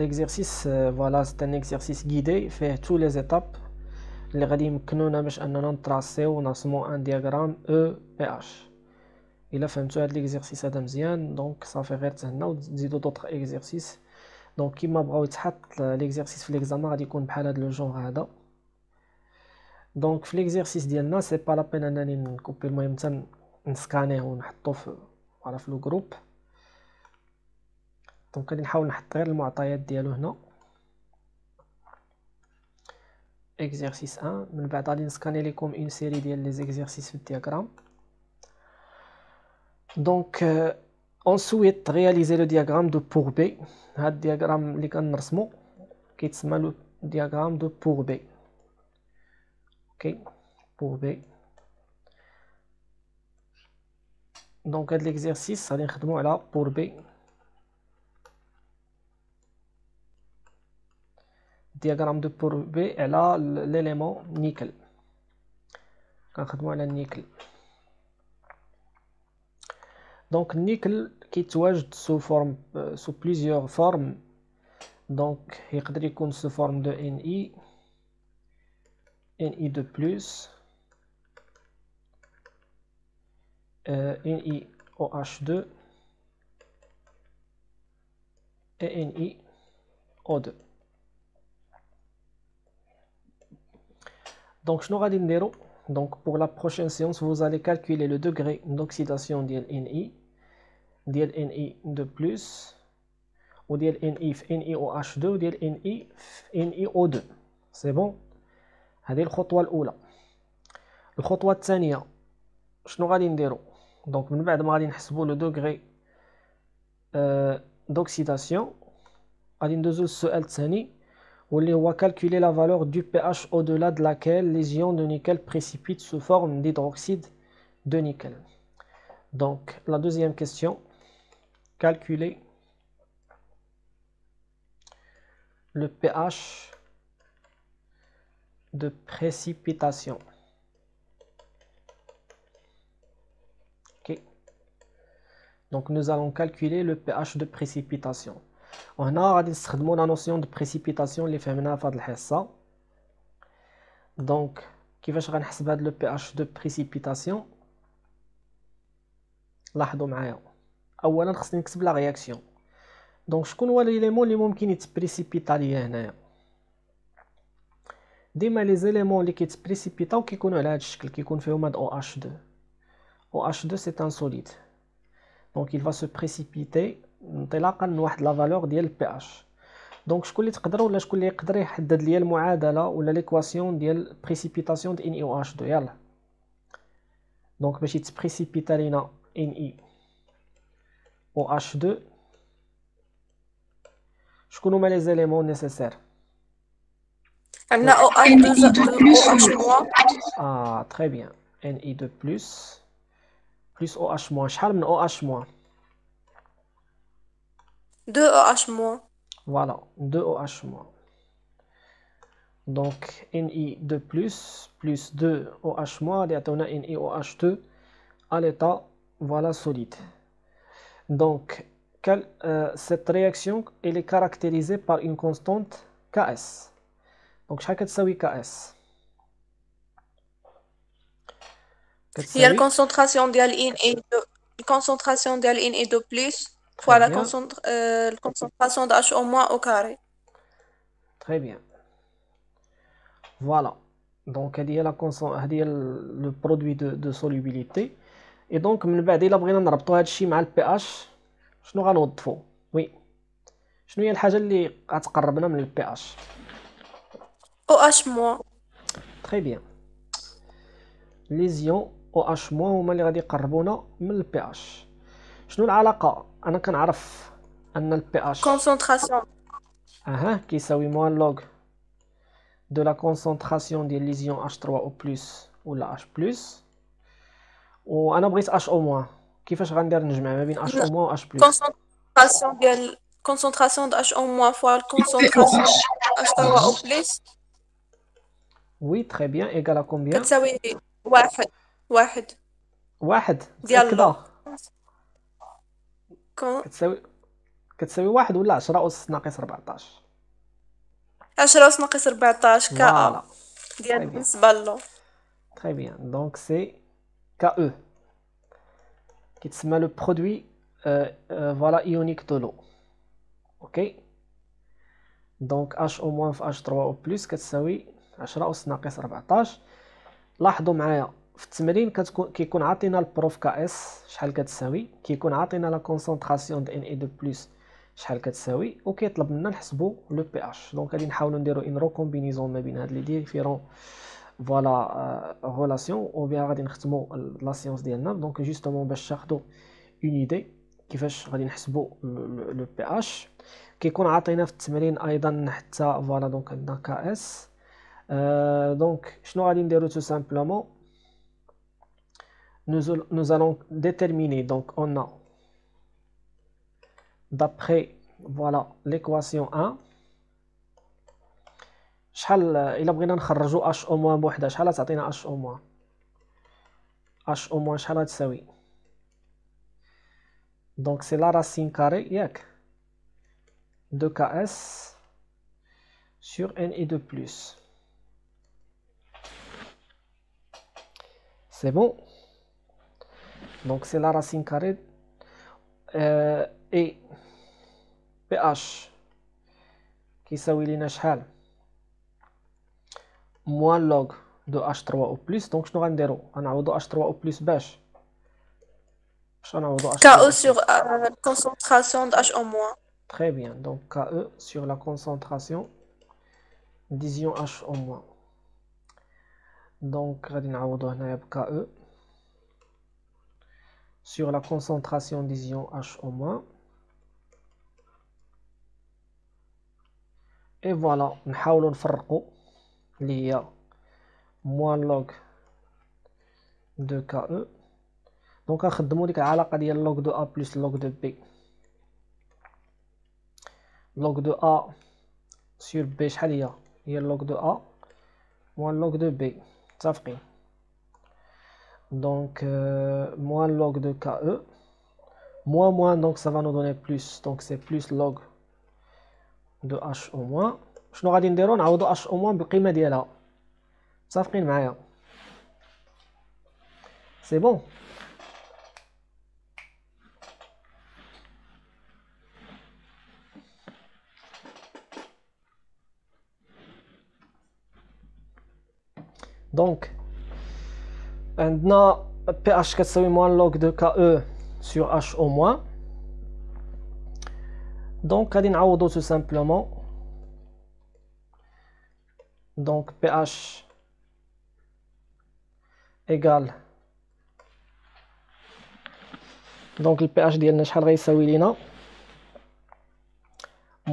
L'exercice, voilà, c'est un exercice guidé, fait toutes les étapes. Les radines que nous avons tracé, on a un diagramme E P H. إلا فهمتو هاد ليكزيرسيس هذا مزيان دونك صافي غير تهناو تزيدو دوطخ اكزيرسيس. دونك كيما بغاو يتحط ليكزيرسيس في ليكزامان غادي يكون بحال هاد لو جونغ هذا. دونك في ليكزيرسيس ديالنا سي با لا بين انني نكوبي، المهم حتى نسكانيه ونحطو في على في لو جروب. دونك غادي نحاول نحط غير المعطيات ديالو هنا اكزيرسيس واحد، من بعد غادي نسكاني ليكم اون سيري ديال لي زيكزيرسيس في الدياغرام. Donc, euh, on souhaite réaliser le diagramme de Pourbaix. Le diagramme qui est le diagramme de Pourbaix. Ok, Pourbaix. Donc, l'exercice, ça va être là, Pourbaix. Le diagramme de Pourbaix, elle a l'élément nickel. On va le nickel. Donc nickel qui توجد sous forme euh, sous plusieurs formes. Donc il peut être sous forme de Ni, N i deux plus, euh, N i O H deux et NiO deux. Donc je n'aurai d'indéro. Donc pour la prochaine séance, vous allez calculer le degré d'oxydation de Ni, de N i deux plus, ou de N i F N i O H deux, ou de N i F N i O deux. C'est bon. هذه الخطوة الأولى. الخطوة الثانية شنو غادي نديرو؟ دونك من بعد ما غادي نحسبو لو دوغري دوكسيداسيون غادي ندوزو للسؤال الثاني واللي هو كالكولي لا فالور دو بي اش او دولا دو لاكيل لي زيون دو نيكل بريسيبيت سو فورم ديدروكسيد دو نيكل. دونك لا دوزيام كيستيون كالكولي لو بي اش de précipitation. Ok, donc nous allons calculer le pH de précipitation. On a utilisé la notion de précipitation les femmes fad l'hassa. Donc كيفاش غنحسب le pH de précipitation؟ لاحظوا معايا اولا خصني نكتب لا رياكسيون. دونك شكون هو ليليمون اللي ممكن يتبريسيبيتا ليا هنايا؟ ديما لي زيليمون اللي كيتبريسيبيطاو كيكونوا على هذا الشكل، كيكون فيهم هاد O H deux. O H deux سي ان سوليد دونك il va se précipiter انطلاقا من واحد لا فالور ديال البي اش. دونك شكون اللي تقدروا ولا شكون اللي يقدر يحدد ليا المعادله ولا ليكواسيون ديال بريسيبيتاسيون ديال N i O H deux؟ يلا دونك باش يتبريسيبيتا لينا N i O H deux شكون هما لي زيليمون نيسيسير؟ عندنا O H deux plus O H moins. Ah, très bien. N i deux plus plus O H moins. شحال من O H moins? deux O H moins. Voilà, deux O H moins. Donc N i deux plus plus deux O H moins, on a N i O H deux à l'état voilà solide. Donc quelle, euh, cette réaction elle est caractérisée par une constante K S. Donc, شحال كتساوي كاس؟ هي الكونسنتراسيون ديال ان اي deux، الكونسنتراسيون ديال ان اي deux بلس فوا لا الكونسنتراسيون د اش او موان او كاري. Très bien. Voilà. Donc هذه هي لا كونسون، هذه هي لو برودوي دو دو سولوبيليتي. اي دونك من بعد الا بغينا نربطوا هذا الشيء مع البي اش شنو غنوظفوا؟ وي. شنو هي الحاجه اللي غتقربنا من البي اش؟ O H moins. Très bien. Les ions O H moins هما اللي غادي يقربونا من ال pH. شنو العلاقة؟ أنا كنعرف أن ال pH concentration أها كيساوي موان لوغ دو لا concentration ديال لي زيون H trois O plus ولا H plus. وأنا بغيت H O moins، كيفاش غندير نجمع ما بين H O moins و H plus؟ concentration ديال concentration د H O moins فوا ال concentration H trois O plus. Oui, très bien. Égal à combien? تساوي واحد. واحد. واحد. ديال. كتساوي كتساوي واحد ولا عشرة أس ناقص أربعطاش؟ عشرة أس ناقص أربعطاش كا. ديال بالنسبة له. Très bien. Donc c'est K E كيتسمى le produit euh, euh, voilà ionique de l'eau. Ok. Donc H O moins في H trois O plus كتساوي عشرة أس ناقص أربعطاش. لاحظوا معايا في التمرين كتكون كيكون عاطينا البروف كاس شحال كتساوي، كيكون عاطينا لا كونسنتراسيون د N i deux plus شحال كتساوي، وكيطلب منا نحسبوا لو بي اش. دونك غادي نحاولوا نديروا ان رو كومبينيزون ما بين هاد لي ديفيرون فوالا غولاسيون او بيان غادي نختموا لا سيونس ديالنا. دونك جوستومون باش تاخذوا اون ايدي كيفاش غادي نحسبوا لو بي اش كيكون عاطينا في التمرين ايضا حتى فوالا. دونك عندنا كاس. Euh, donc, je vais tout simplement, nous, nous allons déterminer. Donc, on a, d'après voilà l'équation un, il a besoin de faire H au moins pour H au moins. H au moins, donc c'est la racine carrée de K S sur N i deux plus. C'est bon. Donc c'est la racine carrée euh, et pH qui s'aouille l'inachal moins log de H trois O plus. Donc شنو غنديرو؟ غنعوضو H trois O plus باش باش غنعوضو K E sur la concentration de H en moins. Très bien. Donc K E sur la concentration d'ion H en moins. Donc غادي نعوضو هنايا ب K E sur la concentration des ions H au moins. Et voilà, nous allons faire l'I A moins log de K E. Donc, nous allons faire log de A plus log de B. Log de A sur B, il y a log de A moins log de B. Ça fait. Donc, euh, moins log de K E, moins moins, donc ça va nous donner plus. Donc, c'est plus log de H au moins. Je n'aurai d'une déron, on a H au moins, b'qim à dire là. Ça fait rien. C'est bon. Donc, maintenant, pH quatre moins log de K E sur H au moins. Donc, on va dire tout simplement. Donc, pH égale. Donc, le pH de l'N H trois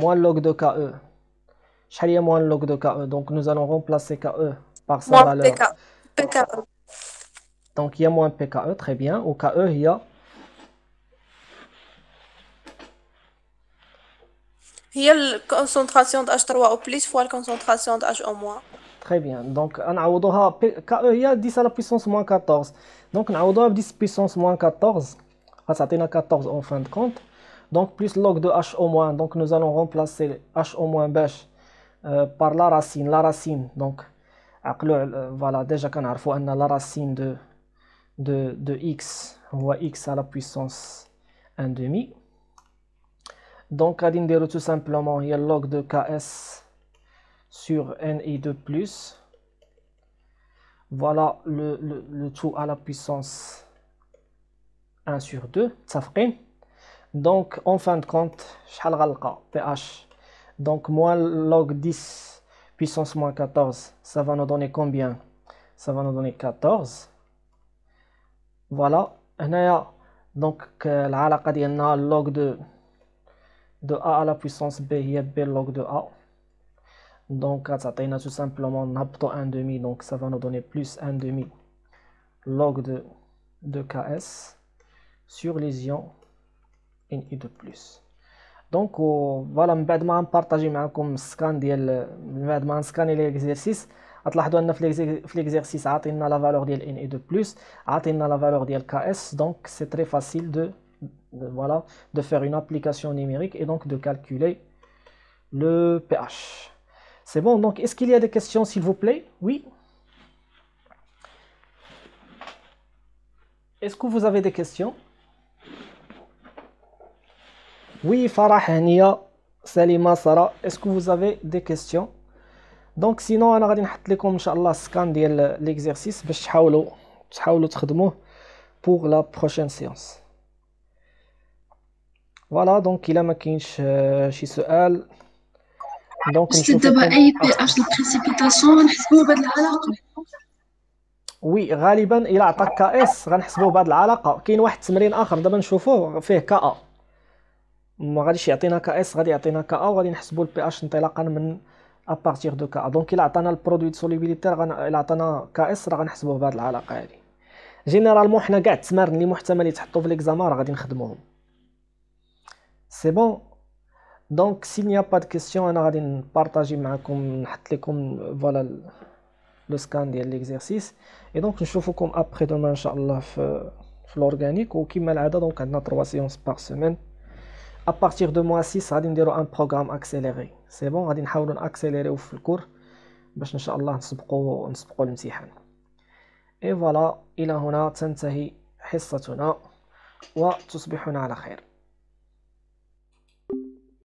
moins log de K E. Chalia moins log de K E. Donc, nous allons remplacer K E par sa valeur. P K E. Donc il y a moins P K E, très bien. Au K E, il y a... Il y a la concentration de H trois O plus fois la concentration de H O moins. Très bien. Donc on a K E, il y a dix à la puissance moins quatorze. Donc on a dix puissance moins quatorze. Ça a quatorze en fin de compte. Donc plus log de H O moins. Donc nous allons remplacer H O moins euh, par la racine. La racine, donc... Voilà, déjà qu'on a la racine de, de, de x, on voit x à la puissance un demi. Donc, on va tout simplement, il y a log de K S sur N I deux plus. Voilà le, le, le tout à la puissance un sur deux. Ça fait. Donc, en fin de compte, pH. Donc, moins log dix. Puissance moins quatorze, ça va nous donner combien? Ça va nous donner quatorze. Voilà. Donc, la log de, de A à la puissance B, il y a B log de A. Donc, ça a tout simplement un demi. Donc, ça va nous donner plus un demi log de, de K S sur les ions N I deux plus. Donc voilà, بعد ما غنبارطاجي معكم السكان ديال بعد ما غنسكاني ليكزيرسيس غتلاحظوا ان في ليكزيرسيس عاطينا لا فالور ديال N I deux plus عاطينا لا فالور ديال K S. Donc c'est très facile de voilà de faire une application numérique et donc de calculer le pH. C'est bon. Donc est-ce qu'il y a des questions s'il vous plaît? Oui. Est-ce que vous avez des questions? Oui, Farah, Hania, Salima, Sarah, est-ce que vous avez des questions? Donc sinon, on va vous mettre, Inch'Allah, le scan de l'exercice pour la prochaine séance. Voilà, donc il y a un petit souci. Donc, je vais vous précipitation. Oui, غالبا il a attaqué K S. غنحسبوه بهاد العلاقة. كاين واحد التمرين آخر دابا نشوفوه فيه K A. ما غاديش يعطينا كاس غادي يعطينا كا وغادي نحسبوا البي اتش انطلاقا من ابارتيغ دو كا. دونك الا عطانا البرودوي دو سوليبيليتي راه الا عطانا كاس راه غنحسبوه بهاد العلاقه هادي. جينيرالمون حنا كاع التمارين اللي محتمل يتحطوا في ليكزامان راه غادي نخدموهم. سي بون. دونك سي نيا با د كيسيون انا غادي نبارطاجي معكم نحط لكم فوالا لو سكان ديال ليكزيرسيس اي دونك نشوفكم ابري دوما ان شاء الله في في الاورغانيك. وكما العاده دونك عندنا ثلاثة سيونس بار سيمين. À partir de mois six, on va faire un programme accéléré. C'est bon, on va essayer d'accélérer le cours pour Inch'Allah nous نسبقوا الامتحان. Et voilà, إلى هنا تنتهي حصتنا وتصبحون على خير.